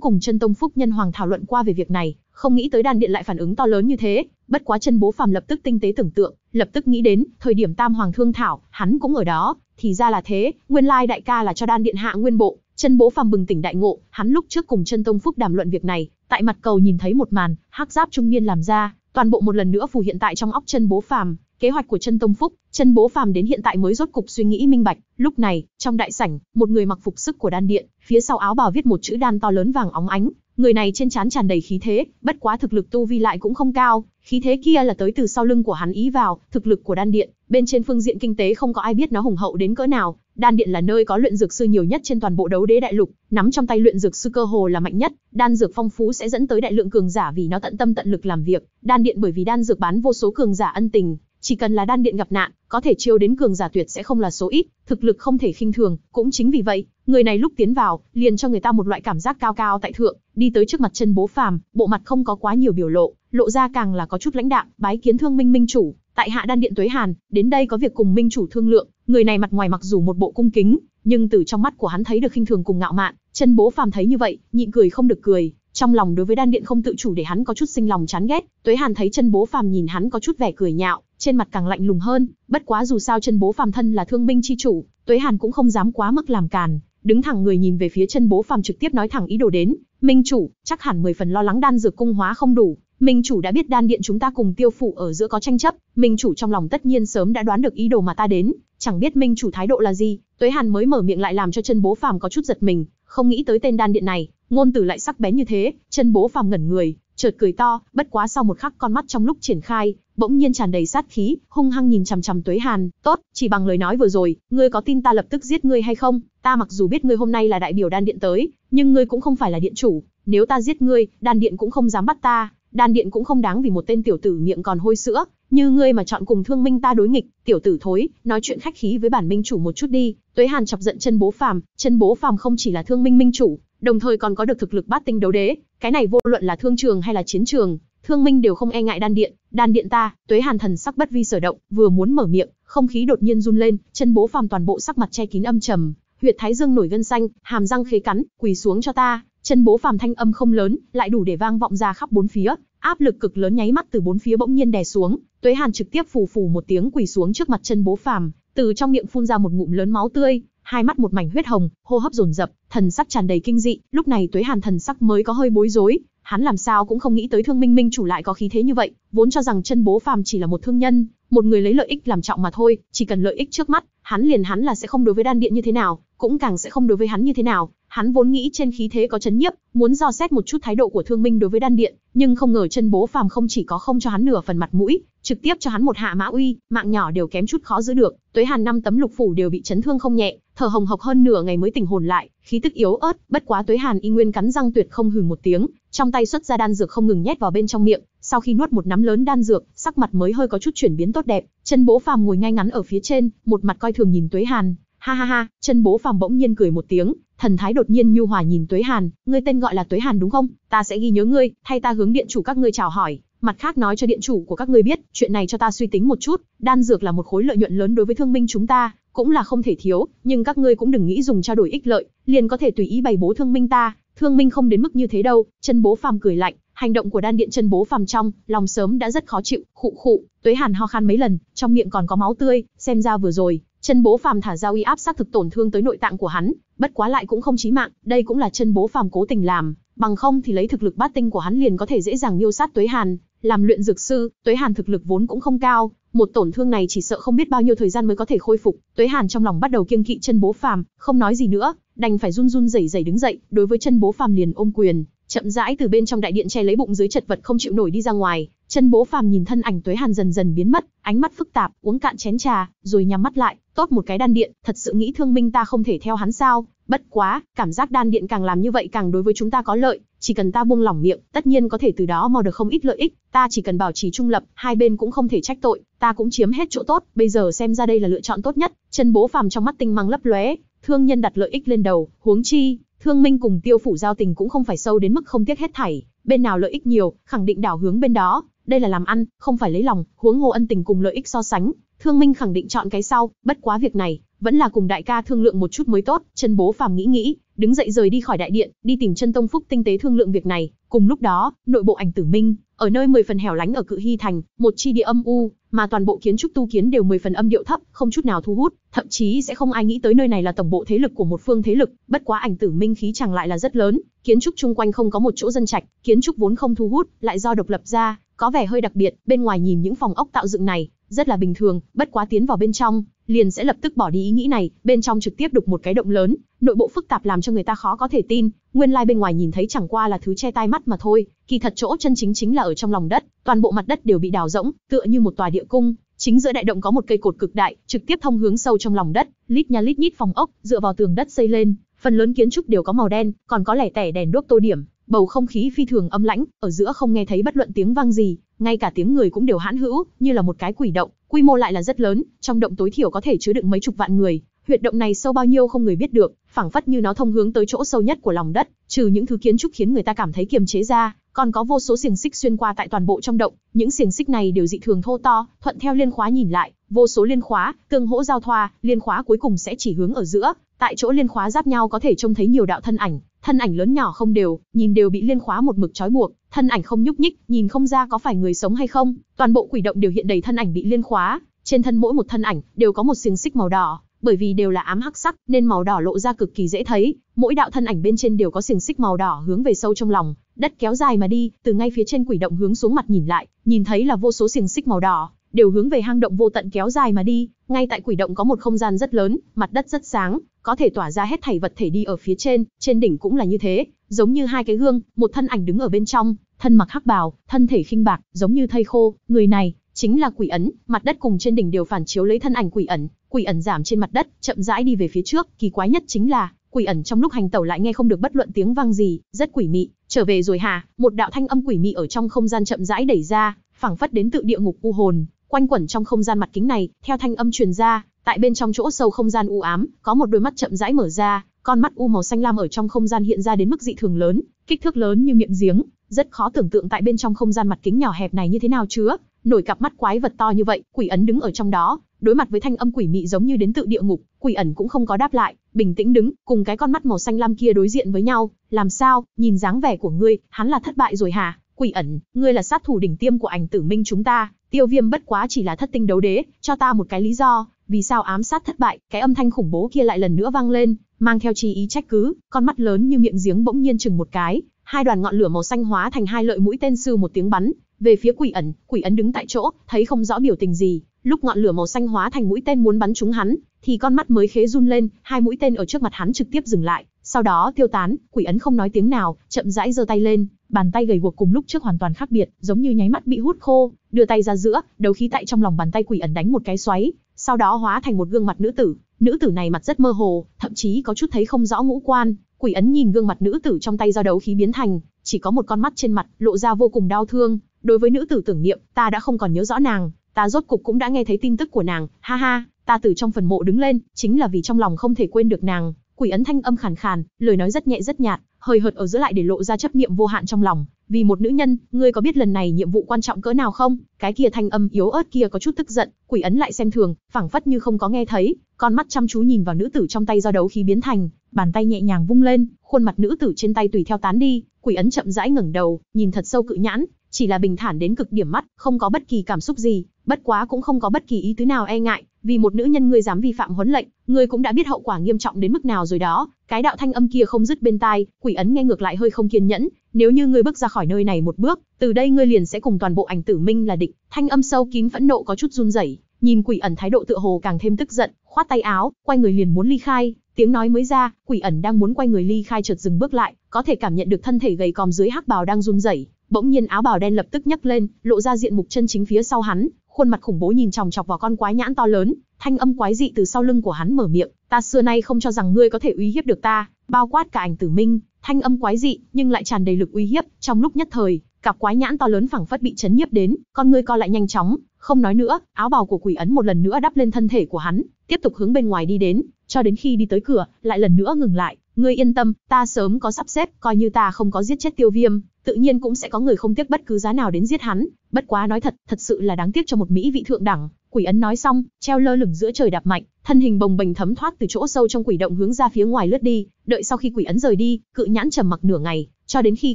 cùng Chân Tông Phúc Nhân Hoàng thảo luận qua về việc này, không nghĩ tới Đan Điện lại phản ứng to lớn như thế. Bất quá Trân Bố Phàm lập tức tinh tế tưởng tượng, lập tức nghĩ đến thời điểm Tam Hoàng thương thảo, hắn cũng ở đó, thì ra là thế, nguyên lai đại ca là cho Đan Điện hạ nguyên bộ. Trân Bố Phàm bừng tỉnh đại ngộ, hắn lúc trước cùng Chân Tông Phúc đàm luận việc này, tại mặt cầu nhìn thấy một màn, hắc giáp trung niên làm ra, toàn bộ một lần nữa phù hiện tại trong óc Trân Bố Phàm. Kế hoạch của Chân Tông Phúc, Trân Bố Phàm đến hiện tại mới rốt cục suy nghĩ minh bạch. Lúc này, trong đại sảnh, một người mặc phục sức của Đan Điện, phía sau áo bào viết một chữ Đan to lớn vàng óng ánh, người này trên trán tràn đầy khí thế, bất quá thực lực tu vi lại cũng không cao, khí thế kia là tới từ sau lưng của hắn ý vào, thực lực của Đan Điện, bên trên phương diện kinh tế không có ai biết nó hùng hậu đến cỡ nào. Đan Điện là nơi có luyện dược sư nhiều nhất trên toàn bộ đấu đế đại lục, nắm trong tay luyện dược sư cơ hồ là mạnh nhất, đan dược phong phú sẽ dẫn tới đại lượng cường giả vì nó tận tâm tận lực làm việc. Đan Điện bởi vì đan dược bán vô số cường giả ân tình, chỉ cần là Đan Điện gặp nạn, có thể chiêu đến cường giả tuyệt sẽ không là số ít, thực lực không thể khinh thường. Cũng chính vì vậy, người này lúc tiến vào, liền cho người ta một loại cảm giác cao cao tại thượng. Đi tới trước mặt Trân Bố Phàm, bộ mặt không có quá nhiều biểu lộ, lộ ra càng là có chút lãnh đạm. Bái kiến Thương Minh minh chủ, tại hạ Đan Điện Tuế Hàn, đến đây có việc cùng minh chủ thương lượng. Người này mặt ngoài mặc dù một bộ cung kính, nhưng từ trong mắt của hắn thấy được khinh thường cùng ngạo mạn. Trân Bố Phàm thấy như vậy, nhịn cười không được cười. Trong lòng đối với Đan Điện không tự chủ để hắn có chút sinh lòng chán ghét. Tuế Hàn thấy Trân Bố Phàm nhìn hắn có chút vẻ cười nhạo, trên mặt càng lạnh lùng hơn. Bất quá dù sao Trân Bố Phàm thân là Thương Minh chi chủ, Tuế Hàn cũng không dám quá mức làm càn, đứng thẳng người nhìn về phía Trân Bố Phàm trực tiếp nói thẳng ý đồ đến. Minh chủ, chắc hẳn mười phần lo lắng đan dược cung hóa không đủ. Minh chủ đã biết Đan Điện chúng ta cùng Tiêu phủ ở giữa có tranh chấp, minh chủ trong lòng tất nhiên sớm đã đoán được ý đồ mà ta đến, chẳng biết minh chủ thái độ là gì. Tuế Hàn mới mở miệng lại làm cho Trân Bố Phàm có chút giật mình, không nghĩ tới tên Đan Điện này ngôn từ lại sắc bén như thế. Trân Bố Phàm ngẩn người, chợt cười to, bất quá sau một khắc con mắt trong lúc triển khai, bỗng nhiên tràn đầy sát khí, hung hăng nhìn chằm chằm Tuế Hàn. Tốt, chỉ bằng lời nói vừa rồi, ngươi có tin ta lập tức giết ngươi hay không? Ta mặc dù biết ngươi hôm nay là đại biểu Đan Điện tới, nhưng ngươi cũng không phải là điện chủ, nếu ta giết ngươi, Đan Điện cũng không dám bắt ta, Đan Điện cũng không đáng vì một tên tiểu tử miệng còn hôi sữa như ngươi mà chọn cùng Thương Minh ta đối nghịch. Tiểu tử thối, nói chuyện khách khí với bản minh chủ một chút đi. Tuế Hàn chọc giận Trân Bố Phàm. Trân Bố Phàm không chỉ là Thương Minh minh chủ, đồng thời còn có được thực lực bát tinh đấu đế, cái này vô luận là thương trường hay là chiến trường, Thương Minh đều không e ngại Đan Điện. Đan Điện ta, Tuế Hàn thần sắc bất vi sở động, vừa muốn mở miệng, không khí đột nhiên run lên, Trân Bố Phàm toàn bộ sắc mặt che kín âm trầm, huyệt thái dương nổi gân xanh, hàm răng khế cắn, quỳ xuống cho ta. Trân Bố Phàm thanh âm không lớn, lại đủ để vang vọng ra khắp bốn phía, áp lực cực lớn nháy mắt từ bốn phía bỗng nhiên đè xuống. Tuế Hàn trực tiếp phù phù một tiếng quỳ xuống trước mặt Trân Bố Phàm, từ trong miệng phun ra một ngụm lớn máu tươi, hai mắt một mảnh huyết hồng, hô hấp dồn dập, thần sắc tràn đầy kinh dị. Lúc này Tuế Hàn thần sắc mới có hơi bối rối, hắn làm sao cũng không nghĩ tới Thương Minh minh chủ lại có khí thế như vậy, vốn cho rằng Trân Bố Phàm chỉ là một thương nhân, một người lấy lợi ích làm trọng mà thôi, chỉ cần lợi ích trước mắt, hắn liền hắn là sẽ không đối với Đan Điện như thế nào, cũng càng sẽ không đối với hắn như thế nào. Hắn vốn nghĩ trên khí thế có chấn nhiếp, muốn dò xét một chút thái độ của Thương Minh đối với Đan Điện, nhưng không ngờ Trân Bố Phàm không chỉ có không cho hắn nửa phần mặt mũi, trực tiếp cho hắn một hạ mã uy, mạng nhỏ đều kém chút khó giữ được. Tuế Hàn năm tấm lục phủ đều bị chấn thương không nhẹ, thở hồng hộc hơn nửa ngày mới tỉnh hồn lại, khí tức yếu ớt. Bất quá Tuế Hàn y nguyên cắn răng tuyệt không hừ một tiếng, trong tay xuất ra đan dược không ngừng nhét vào bên trong miệng. Sau khi nuốt một nắm lớn đan dược, sắc mặt mới hơi có chút chuyển biến tốt đẹp. Trân Bố Phàm ngồi ngay ngắn ở phía trên, một mặt coi thường nhìn Tuế Hàn. Ha ha ha, Trân Bố Phàm bỗng nhiên cười một tiếng, thần thái đột nhiên nhu hòa nhìn Tuế Hàn, ngươi tên gọi là Tuế Hàn đúng không? Ta sẽ ghi nhớ ngươi, thay ta hướng điện chủ các ngươi chào hỏi, mặt khác nói cho điện chủ của các ngươi biết, chuyện này cho ta suy tính một chút, đan dược là một khối lợi nhuận lớn đối với Thương Minh chúng ta, cũng là không thể thiếu, nhưng các ngươi cũng đừng nghĩ dùng trao đổi ích lợi, liền có thể tùy ý bày bố Thương Minh ta, Thương Minh không đến mức như thế đâu. Trân Bố Phàm cười lạnh, hành động của Đan Điện Trân Bố Phàm trong lòng sớm đã rất khó chịu, khụ khụ, Tuế Hàn ho khan mấy lần, trong miệng còn có máu tươi, xem ra vừa rồi Trân Bố Phàm thả ra uy áp sát thực tổn thương tới nội tạng của hắn, bất quá lại cũng không chí mạng, đây cũng là Trân Bố Phàm cố tình làm, bằng không thì lấy thực lực bát tinh của hắn liền có thể dễ dàng miêu sát Tuế Hàn. Làm luyện dược sư, Tuế Hàn thực lực vốn cũng không cao, một tổn thương này chỉ sợ không biết bao nhiêu thời gian mới có thể khôi phục. Tuế Hàn trong lòng bắt đầu kiêng kỵ Trân Bố Phàm, không nói gì nữa, đành phải run run rẩy rẩy đứng dậy, đối với Trân Bố Phàm liền ôm quyền, chậm rãi từ bên trong đại điện che lấy bụng dưới chật vật không chịu nổi đi ra ngoài. Trân Bố Phàm nhìn thân ảnh Tuế Hàn dần dần biến mất, ánh mắt phức tạp, uống cạn chén trà, rồi nhắm mắt lại, tốt một cái Đan Điện, thật sự nghĩ Thương Minh ta không thể theo hắn sao? Bất quá, cảm giác đan điện càng làm như vậy càng đối với chúng ta có lợi, chỉ cần ta buông lỏng miệng, tất nhiên có thể từ đó mò được không ít lợi ích, ta chỉ cần bảo trì trung lập, hai bên cũng không thể trách tội, ta cũng chiếm hết chỗ tốt, bây giờ xem ra đây là lựa chọn tốt nhất. Trân Bố Phàm trong mắt tinh mang lấp lóe, thương nhân đặt lợi ích lên đầu, huống chi, Thương Minh cùng Tiêu phủ giao tình cũng không phải sâu đến mức không tiếc hết thảy, bên nào lợi ích nhiều, khẳng định đảo hướng bên đó, đây là làm ăn, không phải lấy lòng, huống hồ ân tình cùng lợi ích so sánh, Thương Minh khẳng định chọn cái sau, bất quá việc này vẫn là cùng đại ca thương lượng một chút mới tốt. Trân Bố Phàm nghĩ nghĩ, đứng dậy rời đi khỏi đại điện, đi tìm Chân Tông Phúc tinh tế thương lượng việc này. Cùng lúc đó, nội bộ Ảnh Tử Minh, ở nơi mười phần hẻo lánh ở Cự Hy Thành, một chi địa âm u, mà toàn bộ kiến trúc tu kiến đều mười phần âm điệu thấp, không chút nào thu hút, thậm chí sẽ không ai nghĩ tới nơi này là tổng bộ thế lực của một phương thế lực. Bất quá Ảnh Tử Minh khí chàng lại là rất lớn, kiến trúc chung quanh không có một chỗ dân trạch, kiến trúc vốn không thu hút, lại do độc lập ra, có vẻ hơi đặc biệt. Bên ngoài nhìn những phòng ốc tạo dựng này rất là bình thường, bất quá tiến vào bên trong liền sẽ lập tức bỏ đi ý nghĩ này, bên trong trực tiếp đục một cái động lớn, nội bộ phức tạp làm cho người ta khó có thể tin, nguyên lai like bên ngoài nhìn thấy chẳng qua là thứ che tai mắt mà thôi, kỳ thật chỗ chân chính chính là ở trong lòng đất, toàn bộ mặt đất đều bị đào rỗng, tựa như một tòa địa cung, chính giữa đại động có một cây cột cực đại, trực tiếp thông hướng sâu trong lòng đất, lít nha lít nhít phòng ốc, dựa vào tường đất xây lên, phần lớn kiến trúc đều có màu đen, còn có lẻ tẻ đèn đuốc tô điểm, bầu không khí phi thường âm lãnh, ở giữa không nghe thấy bất luận tiếng vang gì, ngay cả tiếng người cũng đều hãn hữu, như là một cái quỷ động, quy mô lại là rất lớn, trong động tối thiểu có thể chứa đựng mấy chục vạn người, huyệt động này sâu bao nhiêu không người biết được, phảng phất như nó thông hướng tới chỗ sâu nhất của lòng đất, trừ những thứ kiến trúc khiến người ta cảm thấy kiềm chế ra, còn có vô số xiềng xích xuyên qua tại toàn bộ trong động, những xiềng xích này đều dị thường thô to, thuận theo liên khóa nhìn lại, vô số liên khóa, tương hỗ giao thoa, liên khóa cuối cùng sẽ chỉ hướng ở giữa, tại chỗ liên khóa giáp nhau có thể trông thấy nhiều đạo thân ảnh, thân ảnh lớn nhỏ không đều, nhìn đều bị liên khóa một mực trói buộc, thân ảnh không nhúc nhích, nhìn không ra có phải người sống hay không, toàn bộ quỷ động đều hiện đầy thân ảnh bị liên khóa, trên thân mỗi một thân ảnh đều có một xiềng xích màu đỏ, bởi vì đều là ám hắc sắc nên màu đỏ lộ ra cực kỳ dễ thấy, mỗi đạo thân ảnh bên trên đều có xiềng xích màu đỏ hướng về sâu trong lòng đất kéo dài mà đi, từ ngay phía trên quỷ động hướng xuống mặt nhìn lại, nhìn thấy là vô số xiềng xích màu đỏ đều hướng về hang động vô tận kéo dài mà đi, ngay tại quỷ động có một không gian rất lớn, mặt đất rất sáng, có thể tỏa ra hết thảy vật thể đi ở phía trên, trên đỉnh cũng là như thế, giống như hai cái gương, một thân ảnh đứng ở bên trong, thân mặc hắc bào, thân thể khinh bạc, giống như thây khô, người này chính là Quỷ Ấn, mặt đất cùng trên đỉnh đều phản chiếu lấy thân ảnh Quỷ Ẩn, Quỷ Ẩn giảm trên mặt đất, chậm rãi đi về phía trước, kỳ quái nhất chính là, Quỷ Ẩn trong lúc hành tẩu lại nghe không được bất luận tiếng vang gì, rất quỷ mị. Trở về rồi hả? Một đạo thanh âm quỷ mị ở trong không gian chậm rãi đẩy ra, phảng phất đến tự địa ngục u hồn, quanh quẩn trong không gian mặt kính này, theo thanh âm truyền ra, tại bên trong chỗ sâu không gian u ám, có một đôi mắt chậm rãi mở ra, con mắt u màu xanh lam ở trong không gian hiện ra đến mức dị thường lớn, kích thước lớn như miệng giếng, rất khó tưởng tượng tại bên trong không gian mặt kính nhỏ hẹp này như thế nào chứa nổi cặp mắt quái vật to như vậy. Quỷ Ấn đứng ở trong đó, đối mặt với thanh âm quỷ mị giống như đến tự địa ngục, Quỷ Ẩn cũng không có đáp lại, bình tĩnh đứng, cùng cái con mắt màu xanh lam kia đối diện với nhau. Làm sao? Nhìn dáng vẻ của ngươi, hắn là thất bại rồi hả? Quỷ Ẩn, ngươi là sát thủ đỉnh tiêm của Ảnh Tử Minh chúng ta, Tiêu Viêm bất quá chỉ là thất tinh đấu đế, cho ta một cái lý do, vì sao ám sát thất bại? Cái âm thanh khủng bố kia lại lần nữa vang lên, mang theo chi ý trách cứ, con mắt lớn như miệng giếng bỗng nhiên chừng một cái, hai đoàn ngọn lửa màu xanh hóa thành hai lợi mũi tên sư một tiếng bắn về phía Quỷ Ẩn. Quỷ Ẩn đứng tại chỗ, thấy không rõ biểu tình gì, lúc ngọn lửa màu xanh hóa thành mũi tên muốn bắn trúng hắn, thì con mắt mới khế run lên, hai mũi tên ở trước mặt hắn trực tiếp dừng lại, sau đó tiêu tán. Quỷ Ẩn không nói tiếng nào, chậm rãi giơ tay lên, bàn tay gầy guộc cùng lúc trước hoàn toàn khác biệt, giống như nháy mắt bị hút khô, đưa tay ra giữa, đấu khí tại trong lòng bàn tay Quỷ Ẩn đánh một cái xoáy, sau đó hóa thành một gương mặt nữ tử, nữ tử này mặt rất mơ hồ, thậm chí có chút thấy không rõ ngũ quan. Quỷ Ấn nhìn gương mặt nữ tử trong tay do đấu khí biến thành, chỉ có một con mắt trên mặt lộ ra vô cùng đau thương. Đối với nữ tử tưởng niệm, ta đã không còn nhớ rõ nàng, ta rốt cục cũng đã nghe thấy tin tức của nàng, ha ha, ta từ trong phần mộ đứng lên, chính là vì trong lòng không thể quên được nàng. Quỷ Ấn thanh âm khàn khàn, lời nói rất nhẹ rất nhạt, hơi hợt ở giữa lại để lộ ra chấp niệm vô hạn trong lòng, vì một nữ nhân, ngươi có biết lần này nhiệm vụ quan trọng cỡ nào không? Cái kia thanh âm yếu ớt kia có chút tức giận, Quỷ Ấn lại xem thường, phảng phất như không có nghe thấy, con mắt chăm chú nhìn vào nữ tử trong tay do đấu khí biến thành, bàn tay nhẹ nhàng vung lên, khuôn mặt nữ tử trên tay tùy theo tán đi. Quỷ Ấn chậm rãi ngẩng đầu, nhìn thật sâu cự nhãn, chỉ là bình thản đến cực điểm mắt, không có bất kỳ cảm xúc gì, bất quá cũng không có bất kỳ ý tứ nào e ngại, vì một nữ nhân ngươi dám vi phạm huấn lệnh, ngươi cũng đã biết hậu quả nghiêm trọng đến mức nào rồi đó. Cái đạo thanh âm kia không dứt bên tai, Quỷ Ấn nghe ngược lại hơi không kiên nhẫn, nếu như ngươi bước ra khỏi nơi này một bước, từ đây ngươi liền sẽ cùng toàn bộ Ảnh Tử Minh là địch. Thanh âm sâu kín phẫn nộ có chút run rẩy, nhìn Quỷ Ẩn thái độ tựa hồ càng thêm tức giận, khoát tay áo, quay người liền muốn ly khai. Tiếng nói mới ra, Quỷ Ẩn đang muốn quay người ly khai chợt dừng bước lại, có thể cảm nhận được thân thể gầy còm dưới hắc bào đang run rẩy, bỗng nhiên áo bào đen lập tức nhấc lên, lộ ra diện mục chân chính phía sau hắn, khuôn mặt khủng bố nhìn chòng chọc vào con quái nhãn to lớn, thanh âm quái dị từ sau lưng của hắn mở miệng, Ta xưa nay không cho rằng ngươi có thể uy hiếp được ta, bao quát cả Ảnh Tử Minh, thanh âm quái dị, nhưng lại tràn đầy lực uy hiếp, trong lúc nhất thời, cặp quái nhãn to lớn phảng phất bị chấn nhiếp đến, con ngươi co lại nhanh chóng, không nói nữa, áo bào của Quỷ Ấn một lần nữa đắp lên thân thể của hắn, tiếp tục hướng bên ngoài đi đến, cho đến khi đi tới cửa, lại lần nữa ngừng lại. Ngươi yên tâm, ta sớm có sắp xếp, coi như ta không có giết chết Tiêu Viêm, tự nhiên cũng sẽ có người không tiếc bất cứ giá nào đến giết hắn, bất quá nói thật, thật sự là đáng tiếc cho một mỹ vị thượng đẳng. Quỷ Ấn nói xong, treo lơ lửng giữa trời đạp mạnh, thân hình bồng bềnh thấm thoát từ chỗ sâu trong quỷ động hướng ra phía ngoài lướt đi. Đợi sau khi Quỷ Ấn rời đi, Cự Nhãn trầm mặc nửa ngày, cho đến khi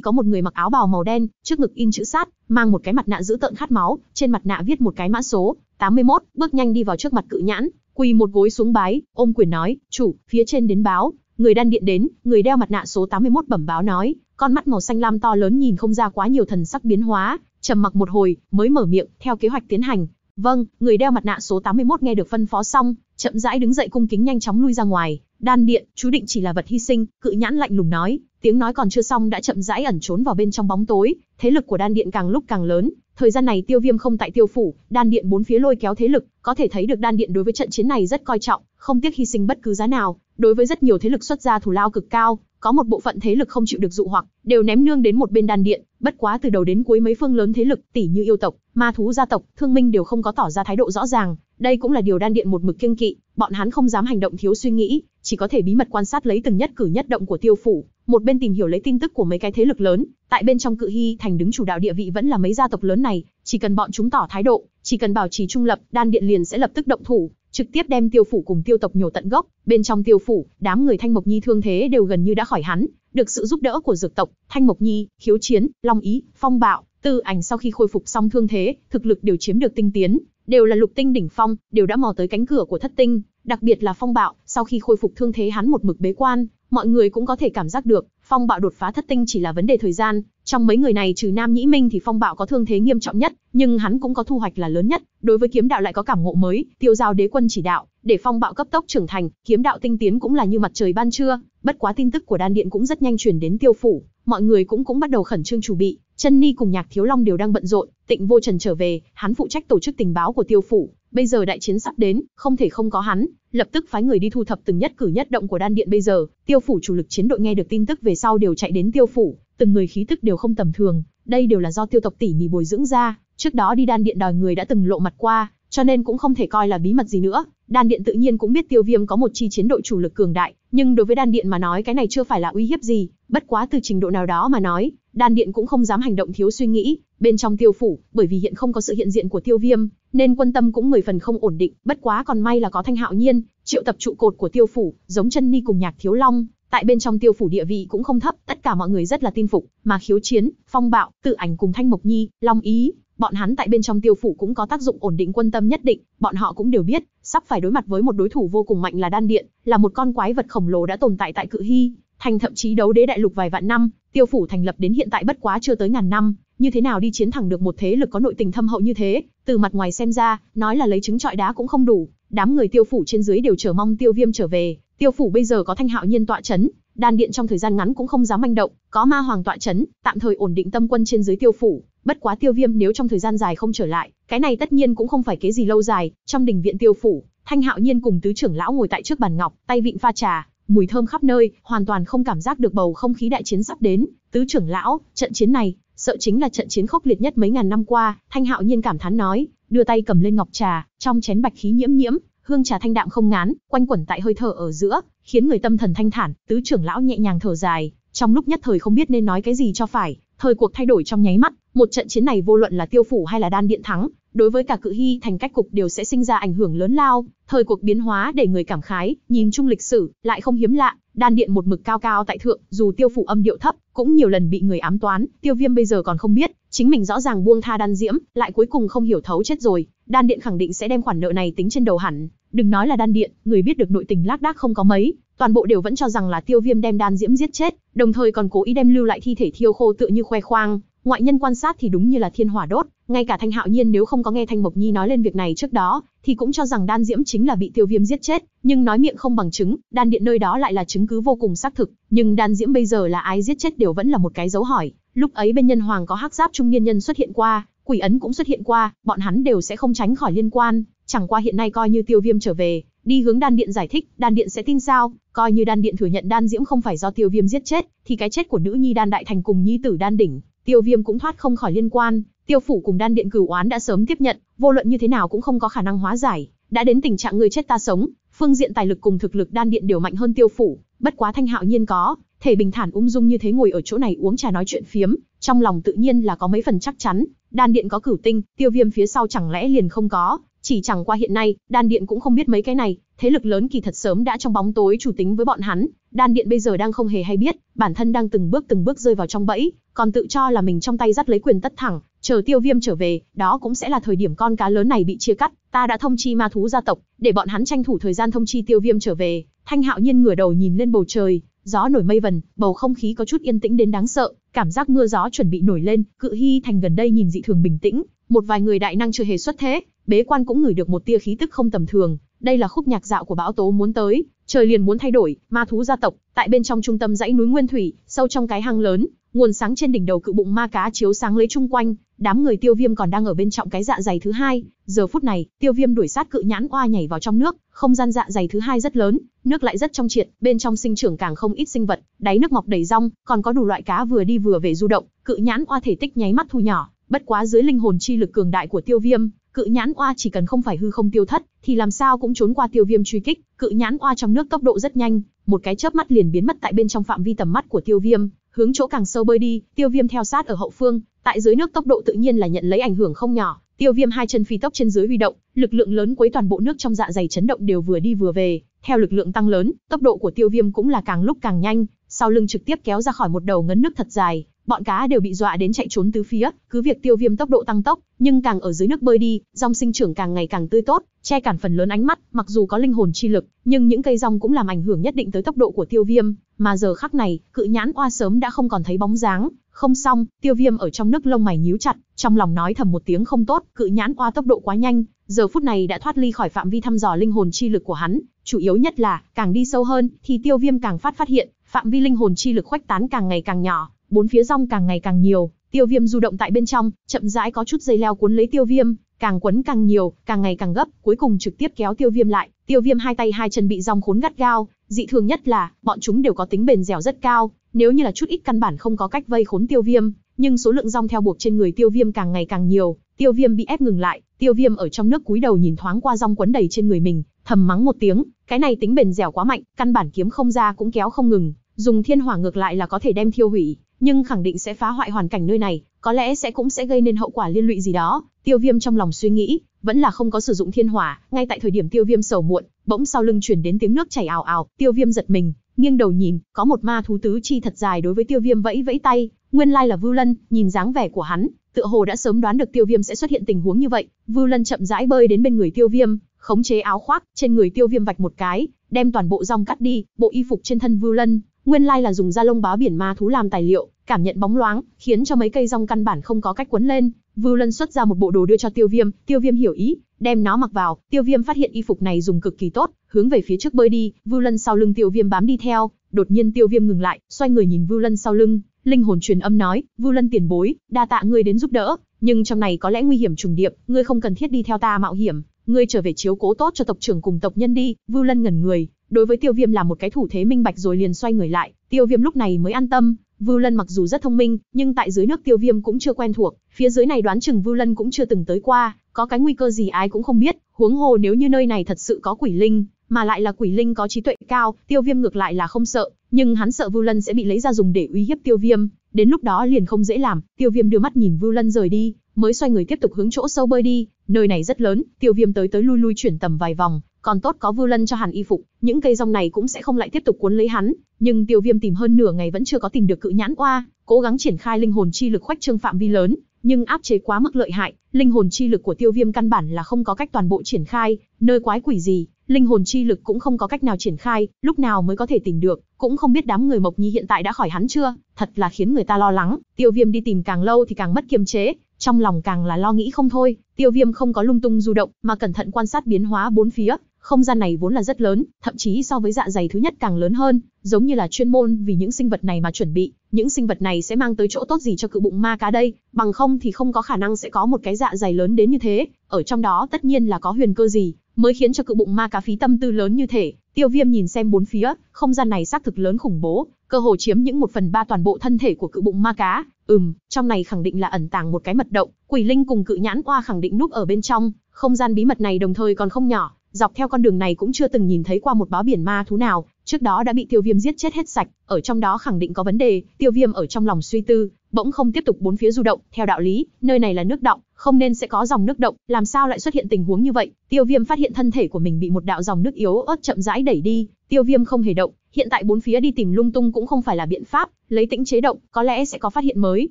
có một người mặc áo bào màu đen, trước ngực in chữ sát, mang một cái mặt nạ dữ tợn khát máu, trên mặt nạ viết một cái mã số tám mươi mốt, bước nhanh đi vào trước mặt Cự Nhãn, quỳ một gối xuống bái, ôm quyền nói: "Chủ, phía trên đến báo, người Đan điện đến." Người đeo mặt nạ số tám mươi mốt bẩm báo nói, con mắt màu xanh lam to lớn nhìn không ra quá nhiều thần sắc biến hóa, trầm mặc một hồi, mới mở miệng: "Theo kế hoạch tiến hành." "Vâng." Người đeo mặt nạ số tám mươi mốt nghe được phân phó xong, chậm rãi đứng dậy cung kính nhanh chóng lui ra ngoài. Đan điện, chú định chỉ là vật hy sinh, Cự Nhãn lạnh lùng nói, tiếng nói còn chưa xong đã chậm rãi ẩn trốn vào bên trong bóng tối. Thế lực của Đan điện càng lúc càng lớn, thời gian này Tiêu Viêm không tại Tiêu phủ, Đan điện bốn phía lôi kéo thế lực, có thể thấy được Đan điện đối với trận chiến này rất coi trọng, không tiếc hy sinh bất cứ giá nào, đối với rất nhiều thế lực xuất ra thù lao cực cao. Có một bộ phận thế lực không chịu được dụ hoặc, đều ném nương đến một bên Đan điện, bất quá từ đầu đến cuối mấy phương lớn thế lực, tỷ như Yêu Tộc, Ma Thú Gia Tộc, Thương Minh đều không có tỏ ra thái độ rõ ràng, đây cũng là điều Đan điện một mực kiêng kỵ, bọn hắn không dám hành động thiếu suy nghĩ, chỉ có thể bí mật quan sát lấy từng nhất cử nhất động của Tiêu phủ, một bên tìm hiểu lấy tin tức của mấy cái thế lực lớn, tại bên trong Cự Hy Thành đứng chủ đạo địa vị vẫn là mấy gia tộc lớn này, chỉ cần bọn chúng tỏ thái độ, chỉ cần bảo trì trung lập, Đan điện liền sẽ lập tức động thủ, trực tiếp đem Tiêu phủ cùng Tiêu tộc nhổ tận gốc. Bên trong Tiêu phủ, đám người Thanh Mộc Nhi thương thế đều gần như đã khỏi hẳn, được sự giúp đỡ của dược tộc, Thanh Mộc Nhi, Khiếu Chiến, Long Ý, Phong Bạo, Tư Ảnh sau khi khôi phục xong thương thế, thực lực đều chiếm được tinh tiến, đều là lục tinh đỉnh phong, đều đã mò tới cánh cửa của thất tinh, đặc biệt là Phong Bạo, sau khi khôi phục thương thế hắn một mực bế quan, mọi người cũng có thể cảm giác được, Phong Bạo đột phá thất tinh chỉ là vấn đề thời gian. Trong mấy người này trừ Nam Nhĩ Minh thì Phong Bạo có thương thế nghiêm trọng nhất, nhưng hắn cũng có thu hoạch là lớn nhất, đối với kiếm đạo lại có cảm ngộ mới, Tiêu giao đế quân chỉ đạo, để Phong Bạo cấp tốc trưởng thành, kiếm đạo tinh tiến cũng là như mặt trời ban trưa. Bất quá tin tức của Đan điện cũng rất nhanh truyền đến Tiêu phủ, mọi người cũng cũng bắt đầu khẩn trương chuẩn bị, Chân Ni cùng Nhạc Thiếu Long đều đang bận rộn, Tịnh Vô Trần trở về, hắn phụ trách tổ chức tình báo của Tiêu phủ, bây giờ đại chiến sắp đến, không thể không có hắn, lập tức phái người đi thu thập từng nhất cử nhất động của Đan điện bây giờ. Tiêu phủ chủ lực chiến đội nghe được tin tức về sau đều chạy đến Tiêu phủ, từng người khí tức đều không tầm thường, đây đều là do Tiêu tộc tỉ mỉ bồi dưỡng ra, trước đó đi Đan điện đòi người đã từng lộ mặt qua, cho nên cũng không thể coi là bí mật gì nữa. Đan điện tự nhiên cũng biết Tiêu Viêm có một chi chiến đội chủ lực cường đại, nhưng đối với Đan điện mà nói cái này chưa phải là uy hiếp gì, bất quá từ trình độ nào đó mà nói, Đan điện cũng không dám hành động thiếu suy nghĩ. Bên trong Tiêu phủ, bởi vì hiện không có sự hiện diện của Tiêu Viêm, nên quân tâm cũng mười phần không ổn định, bất quá còn may là có Thanh Hạo Nhiên, triệu tập trụ cột của Tiêu phủ, giống Chân Ni cùng Nhạc Thiếu Long, tại bên trong Tiêu phủ địa vị cũng không thấp, tất cả mọi người rất là tin phục, mà Khiếu Chiến, Phong Bạo, Tự Ảnh cùng Thanh Mộc Nhi, Long Ý, bọn hắn tại bên trong Tiêu phủ cũng có tác dụng ổn định quân tâm nhất định, bọn họ cũng đều biết, sắp phải đối mặt với một đối thủ vô cùng mạnh là Đan điện, là một con quái vật khổng lồ đã tồn tại tại Cự Hy Thành thậm chí đấu đế đại lục vài vạn năm, Tiêu phủ thành lập đến hiện tại bất quá chưa tới ngàn năm, như thế nào đi chiến thẳng được một thế lực có nội tình thâm hậu như thế, từ mặt ngoài xem ra, nói là lấy trứng trọi đá cũng không đủ, đám người Tiêu phủ trên dưới đều chờ mong Tiêu Viêm trở về. Tiêu phủ bây giờ có Thanh Hạo Nhiên tọa chấn, Đan điện trong thời gian ngắn cũng không dám manh động, có Ma Hoàng tọa chấn, tạm thời ổn định tâm quân trên dưới Tiêu phủ, bất quá Tiêu Viêm nếu trong thời gian dài không trở lại, cái này tất nhiên cũng không phải kế gì lâu dài. Trong đình viện Tiêu phủ, Thanh Hạo Nhiên cùng tứ trưởng lão ngồi tại trước bàn ngọc, tay vịn pha trà, mùi thơm khắp nơi, hoàn toàn không cảm giác được bầu không khí đại chiến sắp đến. Tứ trưởng lão, trận chiến này, sợ chính là trận chiến khốc liệt nhất mấy ngàn năm qua, Thanh Hạo Nhiên cảm thán nói, đưa tay cầm lên ngọc trà, trong chén bạch khí nhiễm nhiễm, hương trà thanh đạm không ngán, quanh quẩn tại hơi thở ở giữa, khiến người tâm thần thanh thản. Tứ trưởng lão nhẹ nhàng thở dài, trong lúc nhất thời không biết nên nói cái gì cho phải. Thời cuộc thay đổi trong nháy mắt, một trận chiến này vô luận là Tiêu phủ hay là Đan điện thắng, đối với cả Cự Hy Thành cách cục đều sẽ sinh ra ảnh hưởng lớn lao. Thời cuộc biến hóa để người cảm khái, nhìn chung lịch sử lại không hiếm lạ. Đan điện một mực cao cao tại thượng, dù Tiêu phủ âm điệu thấp, cũng nhiều lần bị người ám toán. Tiêu Viêm bây giờ còn không biết, chính mình rõ ràng buông tha Đan Diễm, lại cuối cùng không hiểu thấu chết rồi. Đan điện khẳng định sẽ đem khoản nợ này tính trên đầu hẳn. Đừng nói là Đan điện, người biết được nội tình lác đác không có mấy, toàn bộ đều vẫn cho rằng là Tiêu Viêm đem Đan Diễm giết chết, đồng thời còn cố ý đem lưu lại thi thể thiêu khô tựa như khoe khoang. Ngoại nhân quan sát thì đúng như là thiên hỏa đốt, ngay cả Thanh Hạo Nhiên nếu không có nghe Thanh Mộc Nhi nói lên việc này trước đó, thì cũng cho rằng Đan Diễm chính là bị Tiêu Viêm giết chết, nhưng nói miệng không bằng chứng, Đan điện nơi đó lại là chứng cứ vô cùng xác thực, nhưng Đan Diễm bây giờ là ai giết chết đều vẫn là một cái dấu hỏi. Lúc ấy bên nhân hoàng có hắc giáp trung niên nhân xuất hiện qua, Quỷ Ấn cũng xuất hiện qua, bọn hắn đều sẽ không tránh khỏi liên quan, chẳng qua hiện nay coi như Tiêu Viêm trở về, đi hướng Đan Điện giải thích, Đan Điện sẽ tin sao? Coi như Đan Điện thừa nhận Đan Diễm không phải do Tiêu Viêm giết chết, thì cái chết của nữ nhi Đan Đại Thành cùng nhi tử Đan Đỉnh, Tiêu Viêm cũng thoát không khỏi liên quan. Tiêu phủ cùng Đan Điện cửu oán đã sớm tiếp nhận, vô luận như thế nào cũng không có khả năng hóa giải, đã đến tình trạng người chết ta sống, phương diện tài lực cùng thực lực Đan Điện đều mạnh hơn Tiêu phủ. Bất quá Thanh Hạo Nhiên có thể bình thản ung dung như thế ngồi ở chỗ này uống trà nói chuyện phiếm, trong lòng tự nhiên là có mấy phần chắc chắn. Đan Điện có Cửu Tinh, Tiêu Viêm phía sau chẳng lẽ liền không có? Chỉ chẳng qua hiện nay, Đan Điện cũng không biết mấy cái này, thế lực lớn kỳ thật sớm đã trong bóng tối chủ tính với bọn hắn. Đan Điện bây giờ đang không hề hay biết, bản thân đang từng bước từng bước rơi vào trong bẫy, còn tự cho là mình trong tay dắt lấy quyền tất thẳng, chờ Tiêu Viêm trở về, đó cũng sẽ là thời điểm con cá lớn này bị chia cắt. Ta đã thông chi ma thú gia tộc, để bọn hắn tranh thủ thời gian thông chi Tiêu Viêm trở về. Thanh Hạo Nhiên ngửa đầu nhìn lên bầu trời, gió nổi mây vần, bầu không khí có chút yên tĩnh đến đáng sợ, cảm giác mưa gió chuẩn bị nổi lên. Cự Hy Thành gần đây nhìn dị thường bình tĩnh, một vài người đại năng chưa hề xuất thế, bế quan cũng ngửi được một tia khí tức không tầm thường. Đây là khúc nhạc dạo của bão tố muốn tới, trời liền muốn thay đổi. Ma thú gia tộc tại bên trong trung tâm dãy núi nguyên thủy, sâu trong cái hang lớn, nguồn sáng trên đỉnh đầu cự bụng ma cá chiếu sáng lấy chung quanh. Đám người Tiêu Viêm còn đang ở bên trong cái dạ dày thứ hai, giờ phút này Tiêu Viêm đuổi sát cự nhãn oa nhảy vào trong nước. Không gian dạ dày thứ hai rất lớn, nước lại rất trong triệt, bên trong sinh trưởng càng không ít sinh vật, đáy nước mọc đầy rong, còn có đủ loại cá vừa đi vừa về du động. Cự nhãn oa thể tích nháy mắt thu nhỏ, bất quá dưới linh hồn chi lực cường đại của Tiêu Viêm, cự nhãn oa chỉ cần không phải hư không tiêu thất, thì làm sao cũng trốn qua Tiêu Viêm truy kích. Cự nhãn oa trong nước tốc độ rất nhanh, một cái chớp mắt liền biến mất tại bên trong phạm vi tầm mắt của Tiêu Viêm, hướng chỗ càng sâu bơi đi. Tiêu Viêm theo sát ở hậu phương, tại dưới nước tốc độ tự nhiên là nhận lấy ảnh hưởng không nhỏ. Tiêu Viêm hai chân phi tốc trên dưới huy động, lực lượng lớn quấy toàn bộ nước trong dạ dày chấn động đều vừa đi vừa về. Theo lực lượng tăng lớn, tốc độ của Tiêu Viêm cũng là càng lúc càng nhanh, sau lưng trực tiếp kéo ra khỏi một đầu ngấn nước thật dài. Bọn cá đều bị dọa đến chạy trốn tứ phía. Cứ việc Tiêu Viêm tốc độ tăng tốc, nhưng càng ở dưới nước bơi đi, rong sinh trưởng càng ngày càng tươi tốt, che cản phần lớn ánh mắt. Mặc dù có linh hồn chi lực, nhưng những cây rong cũng làm ảnh hưởng nhất định tới tốc độ của Tiêu Viêm. Mà giờ khắc này, cự nhãn oa sớm đã không còn thấy bóng dáng. Không xong, Tiêu Viêm ở trong nước lông mày nhíu chặt, trong lòng nói thầm một tiếng không tốt. Cự nhãn oa tốc độ quá nhanh, giờ phút này đã thoát ly khỏi phạm vi thăm dò linh hồn chi lực của hắn. Chủ yếu nhất là càng đi sâu hơn, thì Tiêu Viêm càng phát phát hiện phạm vi linh hồn chi lực khuếch tán càng ngày càng nhỏ. Bốn phía rong càng ngày càng nhiều, Tiêu Viêm du động tại bên trong, chậm rãi có chút dây leo cuốn lấy Tiêu Viêm, càng quấn càng nhiều, càng ngày càng gấp, cuối cùng trực tiếp kéo Tiêu Viêm lại. Tiêu Viêm hai tay hai chân bị rong khốn gắt gao, dị thường nhất là bọn chúng đều có tính bền dẻo rất cao, nếu như là chút ít căn bản không có cách vây khốn Tiêu Viêm, nhưng số lượng rong theo buộc trên người Tiêu Viêm càng ngày càng nhiều, Tiêu Viêm bị ép ngừng lại. Tiêu Viêm ở trong nước cúi đầu nhìn thoáng qua rong quấn đầy trên người mình, thầm mắng một tiếng, cái này tính bền dẻo quá mạnh, căn bản kiếm không ra cũng kéo không ngừng, dùng thiên hỏa ngược lại là có thể đem thiêu hủy, nhưng khẳng định sẽ phá hoại hoàn cảnh nơi này, có lẽ sẽ cũng sẽ gây nên hậu quả liên lụy gì đó. Tiêu Viêm trong lòng suy nghĩ, vẫn là không có sử dụng thiên hỏa. Ngay tại thời điểm Tiêu Viêm sầu muộn, bỗng sau lưng truyền đến tiếng nước chảy ào ào, Tiêu Viêm giật mình, nghiêng đầu nhìn, có một ma thú tứ chi thật dài đối với Tiêu Viêm vẫy vẫy tay, nguyên lai là Vưu Lân. Nhìn dáng vẻ của hắn, tựa hồ đã sớm đoán được Tiêu Viêm sẽ xuất hiện tình huống như vậy. Vưu Lân chậm rãi bơi đến bên người Tiêu Viêm, khống chế áo khoác, trên người Tiêu Viêm vạch một cái, đem toàn bộ rong cắt đi. Bộ y phục trên thân Vưu Lân nguyên lai là dùng da lông báo biển ma thú làm tài liệu, cảm nhận bóng loáng, khiến cho mấy cây rong căn bản không có cách quấn lên. Vưu Lân xuất ra một bộ đồ đưa cho Tiêu Viêm, Tiêu Viêm hiểu ý, đem nó mặc vào. Tiêu Viêm phát hiện y phục này dùng cực kỳ tốt, hướng về phía trước bơi đi, Vưu Lân sau lưng Tiêu Viêm bám đi theo. Đột nhiên Tiêu Viêm ngừng lại, xoay người nhìn Vưu Lân sau lưng, linh hồn truyền âm nói, Vưu Lân tiền bối, đa tạ ngươi đến giúp đỡ, nhưng trong này có lẽ nguy hiểm trùng điệp, ngươi không cần thiết đi theo ta mạo hiểm, ngươi trở về chiếu cố tốt cho tộc trưởng cùng tộc nhân đi. Vưu Lân ngẩn người, đối với Tiêu Viêm là một cái thủ thế minh bạch rồi liền xoay người lại, Tiêu Viêm lúc này mới an tâm. Vưu Lân mặc dù rất thông minh, nhưng tại dưới nước Tiêu Viêm cũng chưa quen thuộc, phía dưới này đoán chừng Vưu Lân cũng chưa từng tới qua, có cái nguy cơ gì ai cũng không biết, huống hồ nếu như nơi này thật sự có quỷ linh, mà lại là quỷ linh có trí tuệ cao, Tiêu Viêm ngược lại là không sợ, nhưng hắn sợ Vưu Lân sẽ bị lấy ra dùng để uy hiếp Tiêu Viêm, đến lúc đó liền không dễ làm. Tiêu Viêm đưa mắt nhìn Vưu Lân rời đi, mới xoay người tiếp tục hướng chỗ sâu bơi đi, nơi này rất lớn, Tiêu Viêm tới tới lui lui chuyển tầm vài vòng. Còn tốt có Vưu Lân cho hắn y phục, những cây rong này cũng sẽ không lại tiếp tục cuốn lấy hắn. Nhưng Tiêu Viêm tìm hơn nửa ngày vẫn chưa có tìm được cự nhãn oa, cố gắng triển khai linh hồn chi lực khoách trương phạm vi lớn, nhưng áp chế quá mức lợi hại, linh hồn chi lực của Tiêu Viêm căn bản là không có cách toàn bộ triển khai, nơi quái quỷ gì, linh hồn chi lực cũng không có cách nào triển khai, lúc nào mới có thể tìm được, cũng không biết đám người Mộc Nhi hiện tại đã khỏi hắn chưa, thật là khiến người ta lo lắng. Tiêu Viêm đi tìm càng lâu thì càng mất kiềm chế, trong lòng càng là lo nghĩ không thôi. Tiêu Viêm không có lung tung du động, mà cẩn thận quan sát biến hóa bốn phía. Không gian này vốn là rất lớn, thậm chí so với dạ dày thứ nhất càng lớn hơn, giống như là chuyên môn vì những sinh vật này mà chuẩn bị. Những sinh vật này sẽ mang tới chỗ tốt gì cho cự bụng ma cá đây, bằng không thì không có khả năng sẽ có một cái dạ dày lớn đến như thế. Ở trong đó tất nhiên là có huyền cơ gì, mới khiến cho cự bụng ma cá phí tâm tư lớn như thể. Tiêu Viêm nhìn xem bốn phía, không gian này xác thực lớn khủng bố, cơ hồ chiếm những một phần ba toàn bộ thân thể của cự bụng ma cá. Ừm, trong này khẳng định là ẩn tàng một cái mật động, quỷ linh cùng cự nhãn oa khẳng định núp ở bên trong. Không gian bí mật này đồng thời còn không nhỏ, dọc theo con đường này cũng chưa từng nhìn thấy qua một báo biển ma thú nào, trước đó đã bị Tiêu Viêm giết chết hết sạch, ở trong đó khẳng định có vấn đề. Tiêu Viêm ở trong lòng suy tư, bỗng không tiếp tục bốn phía du động. Theo đạo lý, nơi này là nước động, không nên sẽ có dòng nước động, làm sao lại xuất hiện tình huống như vậy? Tiêu Viêm phát hiện thân thể của mình bị một đạo dòng nước yếu ớt chậm rãi đẩy đi. Tiêu Viêm không hề động, hiện tại bốn phía đi tìm lung tung cũng không phải là biện pháp, lấy tĩnh chế động, có lẽ sẽ có phát hiện mới.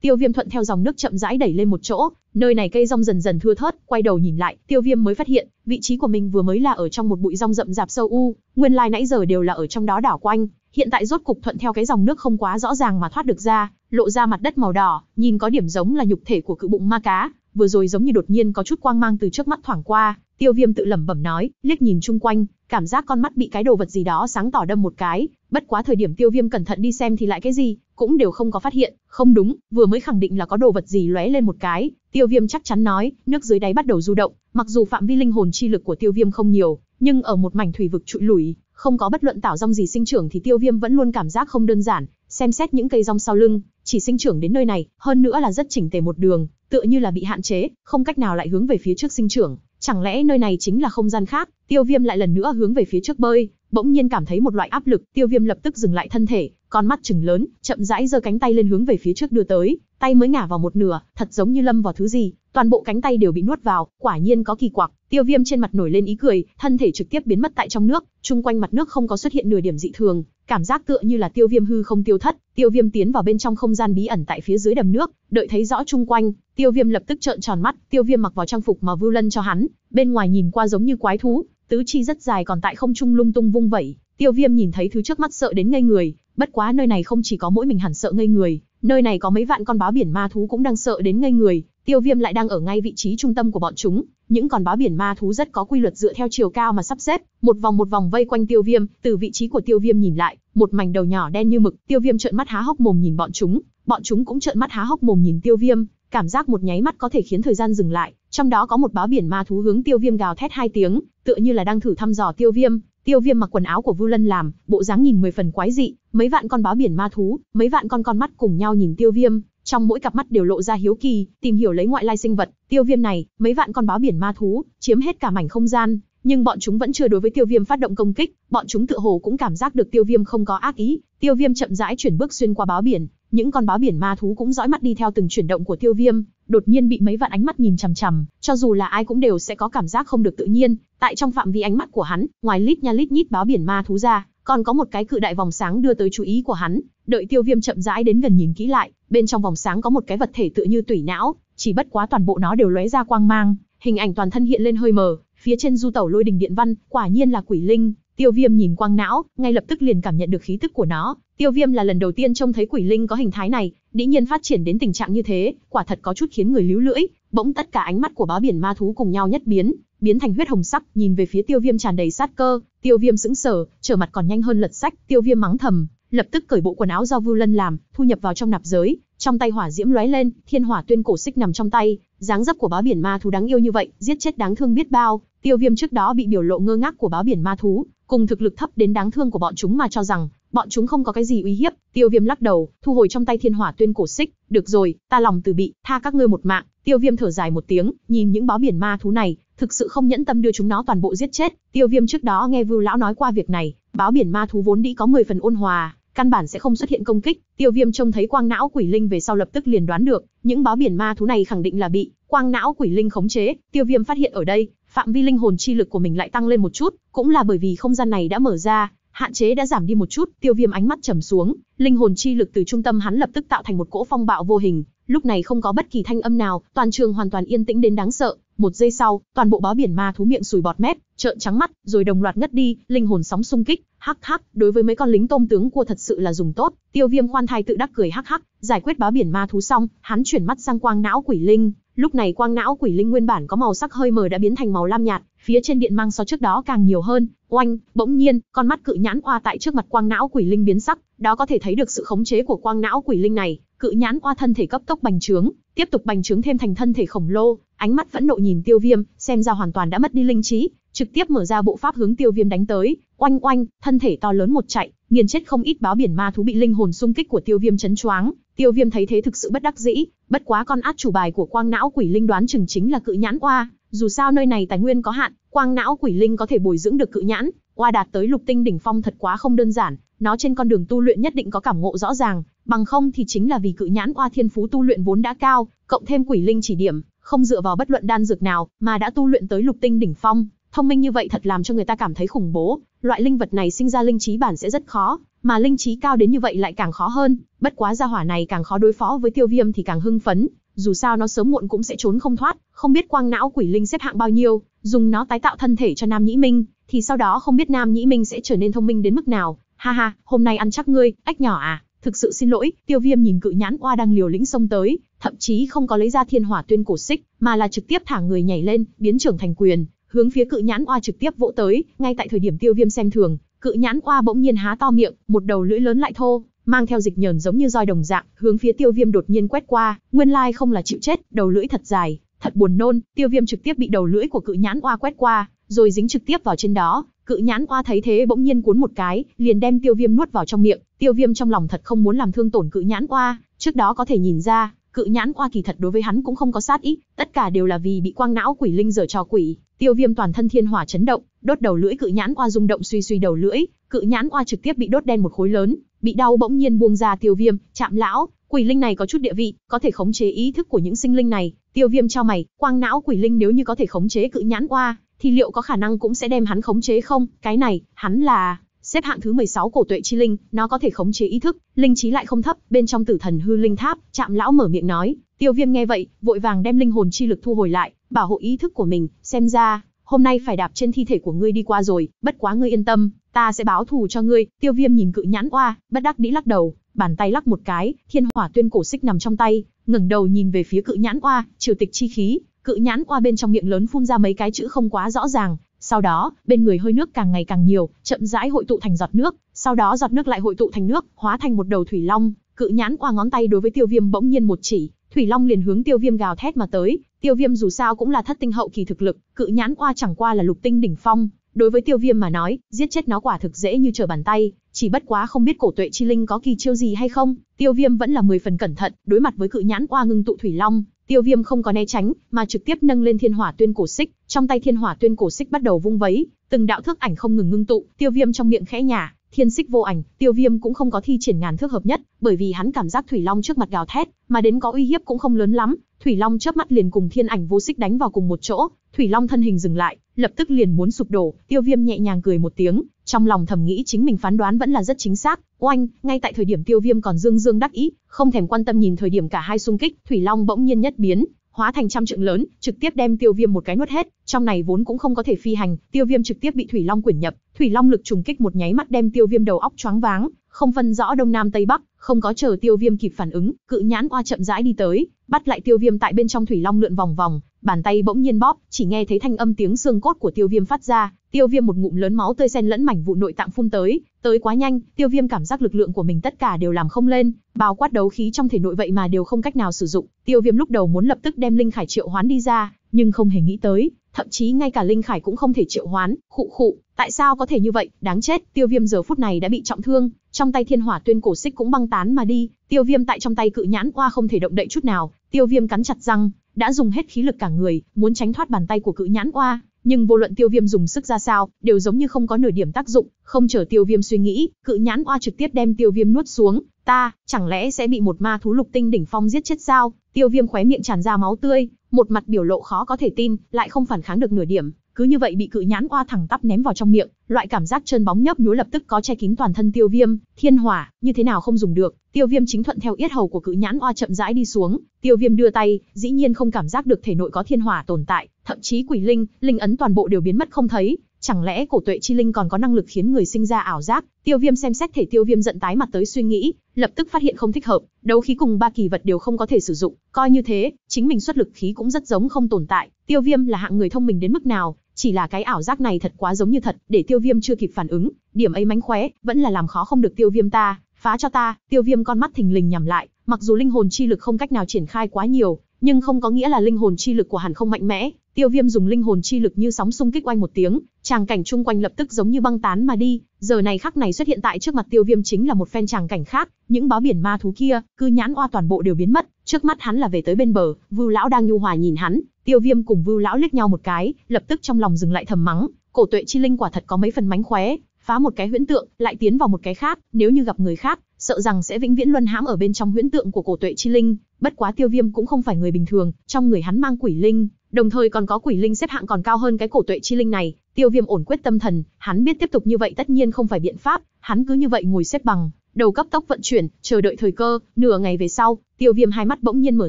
Tiêu Viêm thuận theo dòng nước chậm rãi đẩy lên một chỗ, nơi này cây rong dần dần thưa thớt, quay đầu nhìn lại, Tiêu Viêm mới phát hiện, vị trí của mình vừa mới là ở trong một bụi rong rậm rạp sâu u, nguyên lai nãy giờ đều là ở trong đó đảo quanh, hiện tại rốt cục thuận theo cái dòng nước không quá rõ ràng mà thoát được ra, lộ ra mặt đất màu đỏ, nhìn có điểm giống là nhục thể của cự bụng ma cá, vừa rồi giống như đột nhiên có chút quang mang từ trước mắt thoảng qua, Tiêu Viêm tự lẩm bẩm nói, liếc nhìn chung quanh, cảm giác con mắt bị cái đồ vật gì đó sáng tỏ đâm một cái, bất quá thời điểm Tiêu Viêm cẩn thận đi xem thì lại cái gì cũng đều không có phát hiện. Không đúng, vừa mới khẳng định là có đồ vật gì lóe lên một cái, Tiêu Viêm chắc chắn nói, nước dưới đáy bắt đầu du động, mặc dù phạm vi linh hồn chi lực của Tiêu Viêm không nhiều, nhưng ở một mảnh thủy vực trụi lủi, không có bất luận tảo rong gì sinh trưởng thì Tiêu Viêm vẫn luôn cảm giác không đơn giản, xem xét những cây rong sau lưng, chỉ sinh trưởng đến nơi này, hơn nữa là rất chỉnh tề một đường, tựa như là bị hạn chế, không cách nào lại hướng về phía trước sinh trưởng. Chẳng lẽ nơi này chính là không gian khác? Tiêu Viêm lại lần nữa hướng về phía trước bơi, bỗng nhiên cảm thấy một loại áp lực, Tiêu Viêm lập tức dừng lại thân thể, con mắt trừng lớn, chậm rãi giơ cánh tay lên hướng về phía trước đưa tới, tay mới ngả vào một nửa, thật giống như lâm vào thứ gì, toàn bộ cánh tay đều bị nuốt vào, quả nhiên có kỳ quặc. Tiêu Viêm trên mặt nổi lên ý cười, thân thể trực tiếp biến mất tại trong nước, chung quanh mặt nước không có xuất hiện nửa điểm dị thường, cảm giác tựa như là Tiêu Viêm hư không tiêu thất. Tiêu Viêm tiến vào bên trong không gian bí ẩn tại phía dưới đầm nước, đợi thấy rõ chung quanh, Tiêu Viêm lập tức trợn tròn mắt. Tiêu Viêm mặc vào trang phục mà Vưu Lân cho hắn, bên ngoài nhìn qua giống như quái thú, tứ chi rất dài còn tại không trung lung tung vung vẩy. Tiêu Viêm nhìn thấy thứ trước mắt sợ đến ngây người, bất quá nơi này không chỉ có mỗi mình hẳn sợ ngây người, nơi này có mấy vạn con báo biển ma thú cũng đang sợ đến ngây người. Tiêu Viêm lại đang ở ngay vị trí trung tâm của bọn chúng, những con báo biển ma thú rất có quy luật dựa theo chiều cao mà sắp xếp, một vòng một vòng vây quanh Tiêu Viêm. Từ vị trí của Tiêu Viêm nhìn lại, một mảnh đầu nhỏ đen như mực, Tiêu Viêm trợn mắt há hốc mồm nhìn bọn chúng, bọn chúng cũng trợn mắt há hốc mồm nhìn Tiêu Viêm, cảm giác một nháy mắt có thể khiến thời gian dừng lại, trong đó có một báo biển ma thú hướng Tiêu Viêm gào thét hai tiếng, tựa như là đang thử thăm dò Tiêu Viêm. Tiêu Viêm mặc quần áo của Vưu Lân làm, bộ dáng nhìn mười phần quái dị, mấy vạn con báo biển ma thú, mấy vạn con con mắt cùng nhau nhìn Tiêu Viêm, trong mỗi cặp mắt đều lộ ra hiếu kỳ, tìm hiểu lấy ngoại lai sinh vật. Tiêu Viêm này, mấy vạn con báo biển ma thú, chiếm hết cả mảnh không gian, nhưng bọn chúng vẫn chưa đối với Tiêu Viêm phát động công kích, bọn chúng tựa hồ cũng cảm giác được Tiêu Viêm không có ác ý. Tiêu Viêm chậm rãi chuyển bước xuyên qua báo biển, những con báo biển ma thú cũng dõi mắt đi theo từng chuyển động của Tiêu Viêm, đột nhiên bị mấy vạn ánh mắt nhìn chằm chằm, cho dù là ai cũng đều sẽ có cảm giác không được tự nhiên. Tại trong phạm vi ánh mắt của hắn, ngoài lít nha lít nhít báo biển ma thú ra, còn có một cái cự đại vòng sáng đưa tới chú ý của hắn. Đợi Tiêu Viêm chậm rãi đến gần nhìn kỹ lại, bên trong vòng sáng có một cái vật thể tựa như tủy não, chỉ bất quá toàn bộ nó đều lóe ra quang mang, hình ảnh toàn thân hiện lên hơi mờ, phía trên du tẩu lôi đình điện văn, quả nhiên là quỷ linh. Tiêu Viêm nhìn quang não, ngay lập tức liền cảm nhận được khí tức của nó. Tiêu Viêm là lần đầu tiên trông thấy quỷ linh có hình thái này, dĩ nhiên phát triển đến tình trạng như thế, quả thật có chút khiến người líu lưỡi. Bỗng tất cả ánh mắt của báo biển ma thú cùng nhau nhất biến, biến thành huyết hồng sắc, nhìn về phía Tiêu Viêm tràn đầy sát cơ. Tiêu Viêm sững sờ, trở mặt còn nhanh hơn lật sách. Tiêu Viêm mắng thầm, lập tức cởi bộ quần áo do Vưu Lân làm, thu nhập vào trong nạp giới. Trong tay hỏa diễm lóe lên, thiên hỏa tuyên cổ xích nằm trong tay. Dáng dấp của báo biển ma thú đáng yêu như vậy, giết chết đáng thương biết bao. Tiêu Viêm trước đó bị biểu lộ ngơ ngác của báo biển ma thú, cùng thực lực thấp đến đáng thương của bọn chúng mà cho rằng bọn chúng không có cái gì uy hiếp. Tiêu Viêm lắc đầu, thu hồi trong tay thiên hỏa tuyên cổ xích. Được rồi, ta lòng từ bị, tha các ngươi một mạng. Tiêu Viêm thở dài một tiếng, nhìn những báo biển ma thú này, thực sự không nhẫn tâm đưa chúng nó toàn bộ giết chết. Tiêu Viêm trước đó nghe Vưu Lão nói qua việc này, báo biển ma thú vốn đĩ có mười phần ôn hòa, căn bản sẽ không xuất hiện công kích. Tiêu Viêm trông thấy quang não quỷ linh về sau lập tức liền đoán được, những báo biển ma thú này khẳng định là bị quang não quỷ linh khống chế. Tiêu Viêm phát hiện ở đây, phạm vi linh hồn chi lực của mình lại tăng lên một chút, cũng là bởi vì không gian này đã mở ra, hạn chế đã giảm đi một chút. Tiêu Viêm ánh mắt trầm xuống, linh hồn chi lực từ trung tâm hắn lập tức tạo thành một cỗ phong bạo vô hình. Lúc này không có bất kỳ thanh âm nào, toàn trường hoàn toàn yên tĩnh đến đáng sợ. Một giây sau, toàn bộ báo biển ma thú miệng sùi bọt mép, trợn trắng mắt, rồi đồng loạt ngất đi. Linh hồn sóng xung kích, hắc hắc, đối với mấy con lính tôm tướng cua thật sự là dùng tốt. Tiêu Viêm khoan thai tự đắc cười hắc hắc. Giải quyết báo biển ma thú xong, hắn chuyển mắt sang quang não quỷ linh. Lúc này quang não quỷ linh nguyên bản có màu sắc hơi mờ đã biến thành màu lam nhạt, phía trên điện mang so trước đó càng nhiều hơn. Oanh, bỗng nhiên, con mắt cự nhãn oa tại trước mặt quang não quỷ linh biến sắc, đó có thể thấy được sự khống chế của quang não quỷ linh này. Cự nhãn oa thân thể cấp tốc bành trướng, tiếp tục bành trướng thêm thành thân thể khổng lồ, ánh mắt phẫn nộ nhìn Tiêu Viêm, xem ra hoàn toàn đã mất đi linh trí, trực tiếp mở ra bộ pháp hướng Tiêu Viêm đánh tới. Oanh oanh, thân thể to lớn một chạy, nghiền chết không ít báo biển ma thú bị linh hồn xung kích của Tiêu Viêm chấn choáng. Tiêu Viêm thấy thế thực sự bất đắc dĩ, bất quá con át chủ bài của Quang Não Quỷ Linh đoán chừng chính là Cự Nhãn Oa, dù sao nơi này tài nguyên có hạn, Quang Não Quỷ Linh có thể bồi dưỡng được Cự Nhãn Oa đạt tới lục tinh đỉnh phong thật quá không đơn giản, nó trên con đường tu luyện nhất định có cảm ngộ rõ ràng, bằng không thì chính là vì Cự Nhãn Oa thiên phú tu luyện vốn đã cao, cộng thêm Quỷ Linh chỉ điểm, không dựa vào bất luận đan dược nào mà đã tu luyện tới lục tinh đỉnh phong. Thông minh như vậy thật làm cho người ta cảm thấy khủng bố, loại linh vật này sinh ra linh trí bản sẽ rất khó, mà linh trí cao đến như vậy lại càng khó hơn, bất quá gia hỏa này càng khó đối phó với Tiêu Viêm thì càng hưng phấn, dù sao nó sớm muộn cũng sẽ trốn không thoát, không biết Quang Não Quỷ Linh xếp hạng bao nhiêu, dùng nó tái tạo thân thể cho Nam Nhĩ Minh, thì sau đó không biết Nam Nhĩ Minh sẽ trở nên thông minh đến mức nào, ha ha, hôm nay ăn chắc ngươi, ếch nhỏ à, thực sự xin lỗi. Tiêu Viêm nhìn Cự Nhãn Oa đang liều lĩnh xông tới, thậm chí không có lấy ra Thiên Hỏa Tuyên Cổ Xích, mà là trực tiếp thả người nhảy lên, biến trưởng thành quyền, hướng phía Cự Nhãn Oa trực tiếp vỗ tới. Ngay tại thời điểm Tiêu Viêm xem thường, Cự Nhãn Oa bỗng nhiên há to miệng, một đầu lưỡi lớn lại thô, mang theo dịch nhờn giống như roi đồng dạng, hướng phía Tiêu Viêm đột nhiên quét qua, nguyên lai không là chịu chết, đầu lưỡi thật dài, thật buồn nôn. Tiêu Viêm trực tiếp bị đầu lưỡi của Cự Nhãn Oa quét qua, rồi dính trực tiếp vào trên đó. Cự Nhãn Oa thấy thế bỗng nhiên cuốn một cái, liền đem Tiêu Viêm nuốt vào trong miệng. Tiêu Viêm trong lòng thật không muốn làm thương tổn Cự Nhãn Oa, trước đó có thể nhìn ra, Cự Nhãn Oa kỳ thật đối với hắn cũng không có sát ý, tất cả đều là vì bị Quang Não Quỷ Linh giở trò quỷ. Tiêu Viêm toàn thân thiên hỏa chấn động, đốt đầu lưỡi Cự Nhãn Oa rung động suy suy đầu lưỡi, Cự Nhãn Oa trực tiếp bị đốt đen một khối lớn, bị đau bỗng nhiên buông ra Tiêu Viêm, chạm lão, quỷ linh này có chút địa vị, có thể khống chế ý thức của những sinh linh này. Tiêu Viêm chau mày, Quang Não Quỷ Linh nếu như có thể khống chế Cự Nhãn Oa, thì liệu có khả năng cũng sẽ đem hắn khống chế không? Cái này, hắn là xếp hạng thứ mười sáu Cổ Tuệ Chi Linh, nó có thể khống chế ý thức, linh trí lại không thấp, bên trong Tử Thần Hư Linh Tháp, Trạm lão mở miệng nói. Tiêu Viêm nghe vậy, vội vàng đem linh hồn chi lực thu hồi lại, bảo hộ ý thức của mình, xem ra, hôm nay phải đạp trên thi thể của ngươi đi qua rồi, bất quá ngươi yên tâm, ta sẽ báo thù cho ngươi. Tiêu Viêm nhìn Cự Nhãn Oa, bất đắc dĩ lắc đầu, bàn tay lắc một cái, Thiên Hỏa Tuyên Cổ Xích nằm trong tay, ngẩng đầu nhìn về phía Cự Nhãn Oa, triều tịch chi khí. Cự Nhãn Oa bên trong miệng lớn phun ra mấy cái chữ không quá rõ ràng, sau đó, bên người hơi nước càng ngày càng nhiều, chậm rãi hội tụ thành giọt nước, sau đó giọt nước lại hội tụ thành nước, hóa thành một đầu thủy long. Cự Nhãn Oa ngón tay đối với Tiêu Viêm bỗng nhiên một chỉ, thủy long liền hướng Tiêu Viêm gào thét mà tới. Tiêu Viêm dù sao cũng là thất tinh hậu kỳ thực lực, Cự Nhãn Oa chẳng qua là lục tinh đỉnh phong, đối với Tiêu Viêm mà nói, giết chết nó quả thực dễ như trở bàn tay, chỉ bất quá không biết Cổ Tuệ Chi Linh có kỳ chiêu gì hay không. Tiêu Viêm vẫn là mười phần cẩn thận, đối mặt với Cự Nhãn Oa ngưng tụ thủy long, Tiêu Viêm không có né tránh, mà trực tiếp nâng lên Thiên Hỏa Tuyên Cổ Xích, trong tay Thiên Hỏa Tuyên Cổ Xích bắt đầu vung vấy, từng đạo thước ảnh không ngừng ngưng tụ. Tiêu Viêm trong miệng khẽ nhả, Thiên Xích vô ảnh. Tiêu Viêm cũng không có thi triển ngàn thước hợp nhất, bởi vì hắn cảm giác thủy long trước mặt gào thét, mà đến có uy hiếp cũng không lớn lắm. Thủy long chớp mắt liền cùng Thiên Ảnh vô xích đánh vào cùng một chỗ, thủy long thân hình dừng lại, lập tức liền muốn sụp đổ. Tiêu Viêm nhẹ nhàng cười một tiếng, trong lòng thầm nghĩ chính mình phán đoán vẫn là rất chính xác. Oanh, ngay tại thời điểm Tiêu Viêm còn dương dương đắc ý, không thèm quan tâm nhìn thời điểm cả hai xung kích, thủy long bỗng nhiên nhất biến, hóa thành trăm trượng lớn, trực tiếp đem Tiêu Viêm một cái nuốt hết. Trong này vốn cũng không có thể phi hành, Tiêu Viêm trực tiếp bị thủy long quyển nhập, thủy long lực trùng kích một nháy mắt đem Tiêu Viêm đầu óc choáng váng, không phân rõ đông nam tây bắc. Không có chờ Tiêu Viêm kịp phản ứng, Cự Nhãn Oa chậm rãi đi tới, bắt lại Tiêu Viêm tại bên trong thủy long lượn vòng vòng, bàn tay bỗng nhiên bóp, chỉ nghe thấy thanh âm tiếng xương cốt của Tiêu Viêm phát ra. Tiêu Viêm một ngụm lớn máu tươi xen lẫn mảnh vụ nội tạng phun tới, tới quá nhanh, Tiêu Viêm cảm giác lực lượng của mình tất cả đều làm không lên, bao quát đấu khí trong thể nội vậy mà đều không cách nào sử dụng. Tiêu Viêm lúc đầu muốn lập tức đem linh khải triệu hoán đi ra, nhưng không hề nghĩ tới, thậm chí ngay cả linh khải cũng không thể triệu hoán. Khụ khụ, tại sao có thể như vậy, đáng chết. Tiêu Viêm giờ phút này đã bị trọng thương, trong tay Thiên Hỏa Tuyên Cổ Xích cũng băng tán mà đi, Tiêu Viêm tại trong tay Cự Nhãn Oa không thể động đậy chút nào. Tiêu Viêm cắn chặt răng, đã dùng hết khí lực cả người, muốn tránh thoát bàn tay của Cự Nhãn Oa, nhưng vô luận Tiêu Viêm dùng sức ra sao, đều giống như không có nửa điểm tác dụng. Không chờ Tiêu Viêm suy nghĩ, Cự Nhãn Oa trực tiếp đem Tiêu Viêm nuốt xuống. Ta, chẳng lẽ sẽ bị một ma thú lục tinh đỉnh phong giết chết sao? Tiêu Viêm khóe miệng tràn ra máu tươi, một mặt biểu lộ khó có thể tin, lại không phản kháng được nửa điểm, cứ như vậy bị Cự Nhãn Oa thẳng tắp ném vào trong miệng. Loại cảm giác chân bóng nhấp nhúa lập tức có che kín toàn thân Tiêu Viêm. Thiên hỏa như thế nào không dùng được, Tiêu Viêm chính thuận theo yết hầu của Cự Nhãn Oa chậm rãi đi xuống. Tiêu Viêm đưa tay, dĩ nhiên không cảm giác được thể nội có thiên hỏa tồn tại, thậm chí quỷ linh, linh ấn toàn bộ đều biến mất không thấy. Chẳng lẽ Cổ Tuệ Chi Linh còn có năng lực khiến người sinh ra ảo giác? Tiêu Viêm xem xét thể Tiêu Viêm giận tái mặt tới suy nghĩ, lập tức phát hiện không thích hợp, đấu khí cùng ba kỳ vật đều không có thể sử dụng, coi như thế, chính mình xuất lực khí cũng rất giống không tồn tại. Tiêu Viêm là hạng người thông minh đến mức nào, chỉ là cái ảo giác này thật quá giống như thật, để Tiêu Viêm chưa kịp phản ứng, điểm ấy mánh khóe, vẫn là làm khó không được Tiêu Viêm ta, phá cho ta. Tiêu Viêm con mắt thình lình nhắm lại, mặc dù linh hồn chi lực không cách nào triển khai quá nhiều, nhưng không có nghĩa là linh hồn chi lực của hắn không mạnh mẽ. Tiêu Viêm dùng linh hồn chi lực như sóng xung kích oanh một tiếng, tràng cảnh chung quanh lập tức giống như băng tán mà đi. Giờ này khắc này xuất hiện tại trước mặt Tiêu Viêm chính là một phen tràng cảnh khác, những báo biển ma thú kia, cư nhãn oa toàn bộ đều biến mất, trước mắt hắn là về tới bên bờ. Vưu lão đang nhu hòa nhìn hắn, Tiêu Viêm cùng Vưu lão liếc nhau một cái, lập tức trong lòng dừng lại thầm mắng, Cổ Tuệ Chi Linh quả thật có mấy phần mánh khóe, phá một cái huyễn tượng, lại tiến vào một cái khác, nếu như gặp người khác, sợ rằng sẽ vĩnh viễn luân hãm ở bên trong huyễn tượng của Cổ Tuệ Chi Linh. Bất quá Tiêu Viêm cũng không phải người bình thường, trong người hắn mang quỷ linh, đồng thời còn có quỷ linh xếp hạng còn cao hơn cái Cổ Tuệ Chi Linh này. Tiêu Viêm ổn quyết tâm thần, hắn biết tiếp tục như vậy tất nhiên không phải biện pháp, hắn cứ như vậy ngồi xếp bằng, đầu cấp tốc vận chuyển, chờ đợi thời cơ. Nửa ngày về sau, Tiêu Viêm hai mắt bỗng nhiên mở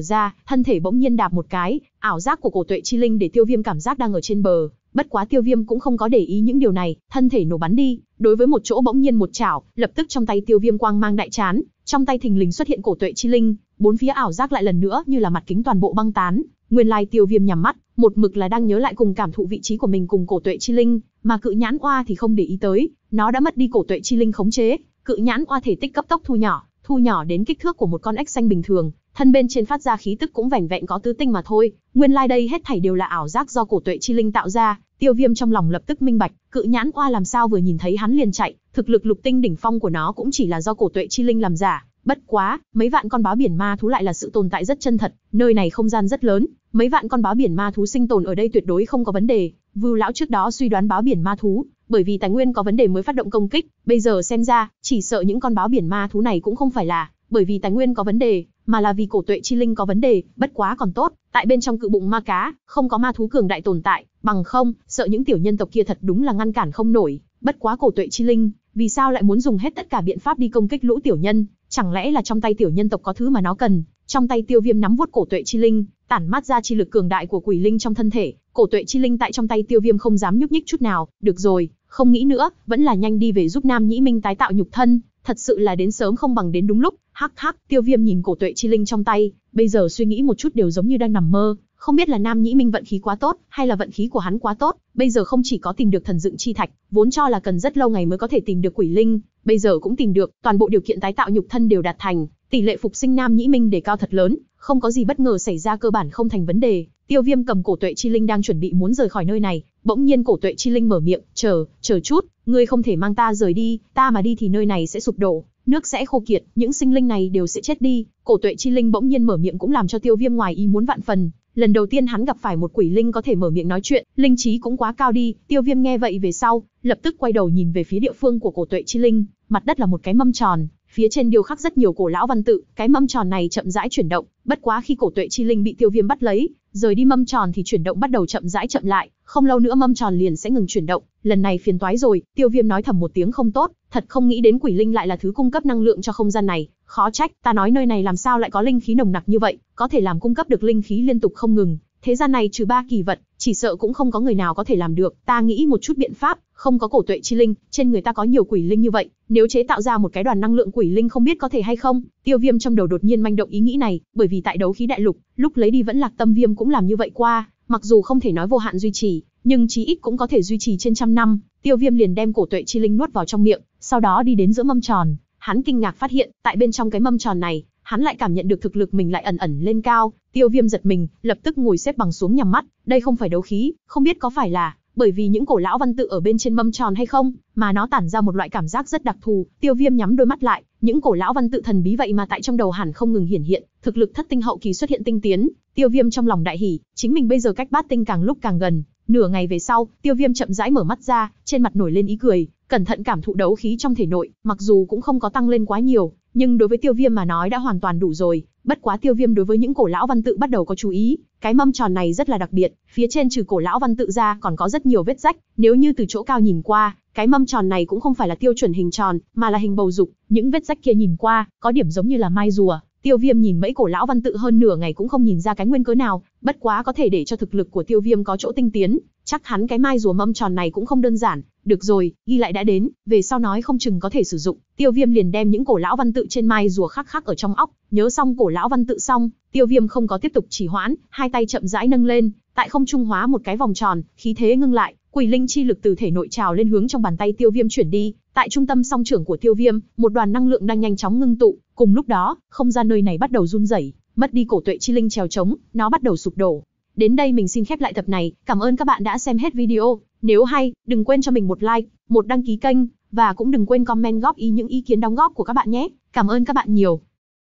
ra, thân thể bỗng nhiên đạp một cái, ảo giác của Cổ Tuệ Chi Linh để Tiêu Viêm cảm giác đang ở trên bờ. Bất quá Tiêu Viêm cũng không có để ý những điều này, thân thể nổ bắn đi, đối với một chỗ bỗng nhiên một chảo, lập tức trong tay Tiêu Viêm quang mang đại chán, trong tay thình lình xuất hiện Cổ Tuệ Chi Linh, bốn phía ảo giác lại lần nữa như là mặt kính toàn bộ băng tán. Nguyên lai Tiêu Viêm nhắm mắt, một mực là đang nhớ lại cùng cảm thụ vị trí của mình cùng Cổ Tuệ Chi Linh, mà Cự Nhãn Oa thì không để ý tới, nó đã mất đi Cổ Tuệ Chi Linh khống chế. Cự Nhãn Oa thể tích cấp tốc thu nhỏ, thu nhỏ đến kích thước của một con ếch xanh bình thường, thân bên trên phát ra khí tức cũng vẻn vẹn có tứ tinh mà thôi. Nguyên lai đây hết thảy đều là ảo giác do Cổ Tuệ Chi Linh tạo ra. Tiêu Viêm trong lòng lập tức minh bạch, Cự Nhãn Oa làm sao vừa nhìn thấy hắn liền chạy, thực lực lục tinh đỉnh phong của nó cũng chỉ là do Cổ Tuệ Chi Linh làm giả. Bất quá, mấy vạn con báo biển ma thú lại là sự tồn tại rất chân thật, nơi này không gian rất lớn, mấy vạn con báo biển ma thú sinh tồn ở đây tuyệt đối không có vấn đề. Vưu lão trước đó suy đoán báo biển ma thú, bởi vì tài nguyên có vấn đề mới phát động công kích, bây giờ xem ra, chỉ sợ những con báo biển ma thú này cũng không phải là bởi vì tài nguyên có vấn đề, mà là vì Cổ Tuệ Chi Linh có vấn đề. Bất quá còn tốt, tại bên trong cự bụng ma cá, không có ma thú cường đại tồn tại, bằng không, sợ những tiểu nhân tộc kia thật đúng là ngăn cản không nổi. Bất quá Cổ Tuệ Chi Linh, vì sao lại muốn dùng hết tất cả biện pháp đi công kích lũ tiểu nhân? Chẳng lẽ là trong tay tiểu nhân tộc có thứ mà nó cần? Trong tay Tiêu Viêm nắm vuốt Cổ Tuệ Chi Linh, tản mát ra chi lực cường đại của quỷ linh trong thân thể. Cổ Tuệ Chi Linh tại trong tay Tiêu Viêm không dám nhúc nhích chút nào. Được rồi, không nghĩ nữa, vẫn là nhanh đi về giúp Nam Nhĩ Minh tái tạo nhục thân. Thật sự là đến sớm không bằng đến đúng lúc. Hắc hắc, Tiêu Viêm nhìn Cổ Tuệ Chi Linh trong tay, bây giờ suy nghĩ một chút đều giống như đang nằm mơ. Không biết là Nam Nhĩ Minh vận khí quá tốt, hay là vận khí của hắn quá tốt, bây giờ không chỉ có tìm được Thần Dựng Chi Thạch, vốn cho là cần rất lâu ngày mới có thể tìm được quỷ linh, bây giờ cũng tìm được, toàn bộ điều kiện tái tạo nhục thân đều đạt thành, tỷ lệ phục sinh Nam Nhĩ Minh đề cao thật lớn, không có gì bất ngờ xảy ra cơ bản không thành vấn đề. Tiêu Viêm cầm Cổ Tuệ Chi Linh đang chuẩn bị muốn rời khỏi nơi này, bỗng nhiên Cổ Tuệ Chi Linh mở miệng, "Chờ, chờ chút, ngươi không thể mang ta rời đi, ta mà đi thì nơi này sẽ sụp đổ, nước sẽ khô kiệt, những sinh linh này đều sẽ chết đi." Cổ Tuệ Chi Linh bỗng nhiên mở miệng cũng làm cho Tiêu Viêm ngoài ý muốn vạn phần. Lần đầu tiên hắn gặp phải một quỷ linh có thể mở miệng nói chuyện, linh trí cũng quá cao đi. Tiêu Viêm nghe vậy về sau, lập tức quay đầu nhìn về phía địa phương của Cổ Tuệ Chi Linh, mặt đất là một cái mâm tròn, phía trên điêu khắc rất nhiều cổ lão văn tự, cái mâm tròn này chậm rãi chuyển động, bất quá khi Cổ Tuệ Chi Linh bị Tiêu Viêm bắt lấy, rời đi mâm tròn thì chuyển động bắt đầu chậm rãi chậm lại, không lâu nữa mâm tròn liền sẽ ngừng chuyển động. Lần này phiền toái rồi, Tiêu Viêm nói thầm một tiếng không tốt, thật không nghĩ đến quỷ linh lại là thứ cung cấp năng lượng cho không gian này, khó trách, ta nói nơi này làm sao lại có linh khí nồng nặc như vậy, có thể làm cung cấp được linh khí liên tục không ngừng, thế gian này trừ ba kỳ vật, chỉ sợ cũng không có người nào có thể làm được, ta nghĩ một chút biện pháp, không có Cổ Tuệ Chi Linh, trên người ta có nhiều quỷ linh như vậy, nếu chế tạo ra một cái đoàn năng lượng quỷ linh không biết có thể hay không. Tiêu Viêm trong đầu đột nhiên manh động ý nghĩ này, bởi vì tại Đấu Khí Đại Lục, lúc lấy đi Vẫn Lạc Tâm Viêm cũng làm như vậy qua, mặc dù không thể nói vô hạn duy trì, nhưng chí ít cũng có thể duy trì trên trăm năm. Tiêu Viêm liền đem Cổ Tuệ Chi Linh nuốt vào trong miệng, sau đó đi đến giữa mâm tròn, hắn kinh ngạc phát hiện, tại bên trong cái mâm tròn này, hắn lại cảm nhận được thực lực mình lại ẩn ẩn lên cao. Tiêu Viêm giật mình, lập tức ngồi xếp bằng xuống nhắm mắt, đây không phải đấu khí, không biết có phải là bởi vì những cổ lão văn tự ở bên trên mâm tròn hay không, mà nó tản ra một loại cảm giác rất đặc thù. Tiêu Viêm nhắm đôi mắt lại, những cổ lão văn tự thần bí vậy mà tại trong đầu hẳn không ngừng hiển hiện, thực lực thất tinh hậu kỳ xuất hiện tinh tiến. Tiêu Viêm trong lòng đại hỉ, chính mình bây giờ cách bát tinh càng lúc càng gần. Nửa ngày về sau, Tiêu Viêm chậm rãi mở mắt ra, trên mặt nổi lên ý cười, cẩn thận cảm thụ đấu khí trong thể nội, mặc dù cũng không có tăng lên quá nhiều, nhưng đối với Tiêu Viêm mà nói đã hoàn toàn đủ rồi. Bất quá Tiêu Viêm đối với những cổ lão văn tự bắt đầu có chú ý, cái mâm tròn này rất là đặc biệt, phía trên trừ cổ lão văn tự ra còn có rất nhiều vết rách, nếu như từ chỗ cao nhìn qua, cái mâm tròn này cũng không phải là tiêu chuẩn hình tròn, mà là hình bầu dục, những vết rách kia nhìn qua, có điểm giống như là mai rùa. Tiêu Viêm nhìn mấy cổ lão văn tự hơn nửa ngày cũng không nhìn ra cái nguyên cớ nào, bất quá có thể để cho thực lực của Tiêu Viêm có chỗ tinh tiến, chắc hắn cái mai rùa mâm tròn này cũng không đơn giản. Được rồi, ghi lại đã đến, về sau nói không chừng có thể sử dụng. Tiêu Viêm liền đem những cổ lão văn tự trên mai rùa khắc khắc ở trong óc, nhớ xong cổ lão văn tự xong, Tiêu Viêm không có tiếp tục trì hoãn, hai tay chậm rãi nâng lên, tại không trung hóa một cái vòng tròn, khí thế ngưng lại, quỷ linh chi lực từ thể nội trào lên hướng trong bàn tay Tiêu Viêm chuyển đi. Tại trung tâm song trưởng của Tiêu Viêm, một đoàn năng lượng đang nhanh chóng ngưng tụ, cùng lúc đó, không gian nơi này bắt đầu run rẩy, mất đi cổ tuệ chi linh trèo trống, nó bắt đầu sụp đổ. Đến đây mình xin khép lại tập này, cảm ơn các bạn đã xem hết video. Nếu hay, đừng quên cho mình một like, một đăng ký kênh, và cũng đừng quên comment góp ý những ý kiến đóng góp của các bạn nhé. Cảm ơn các bạn nhiều.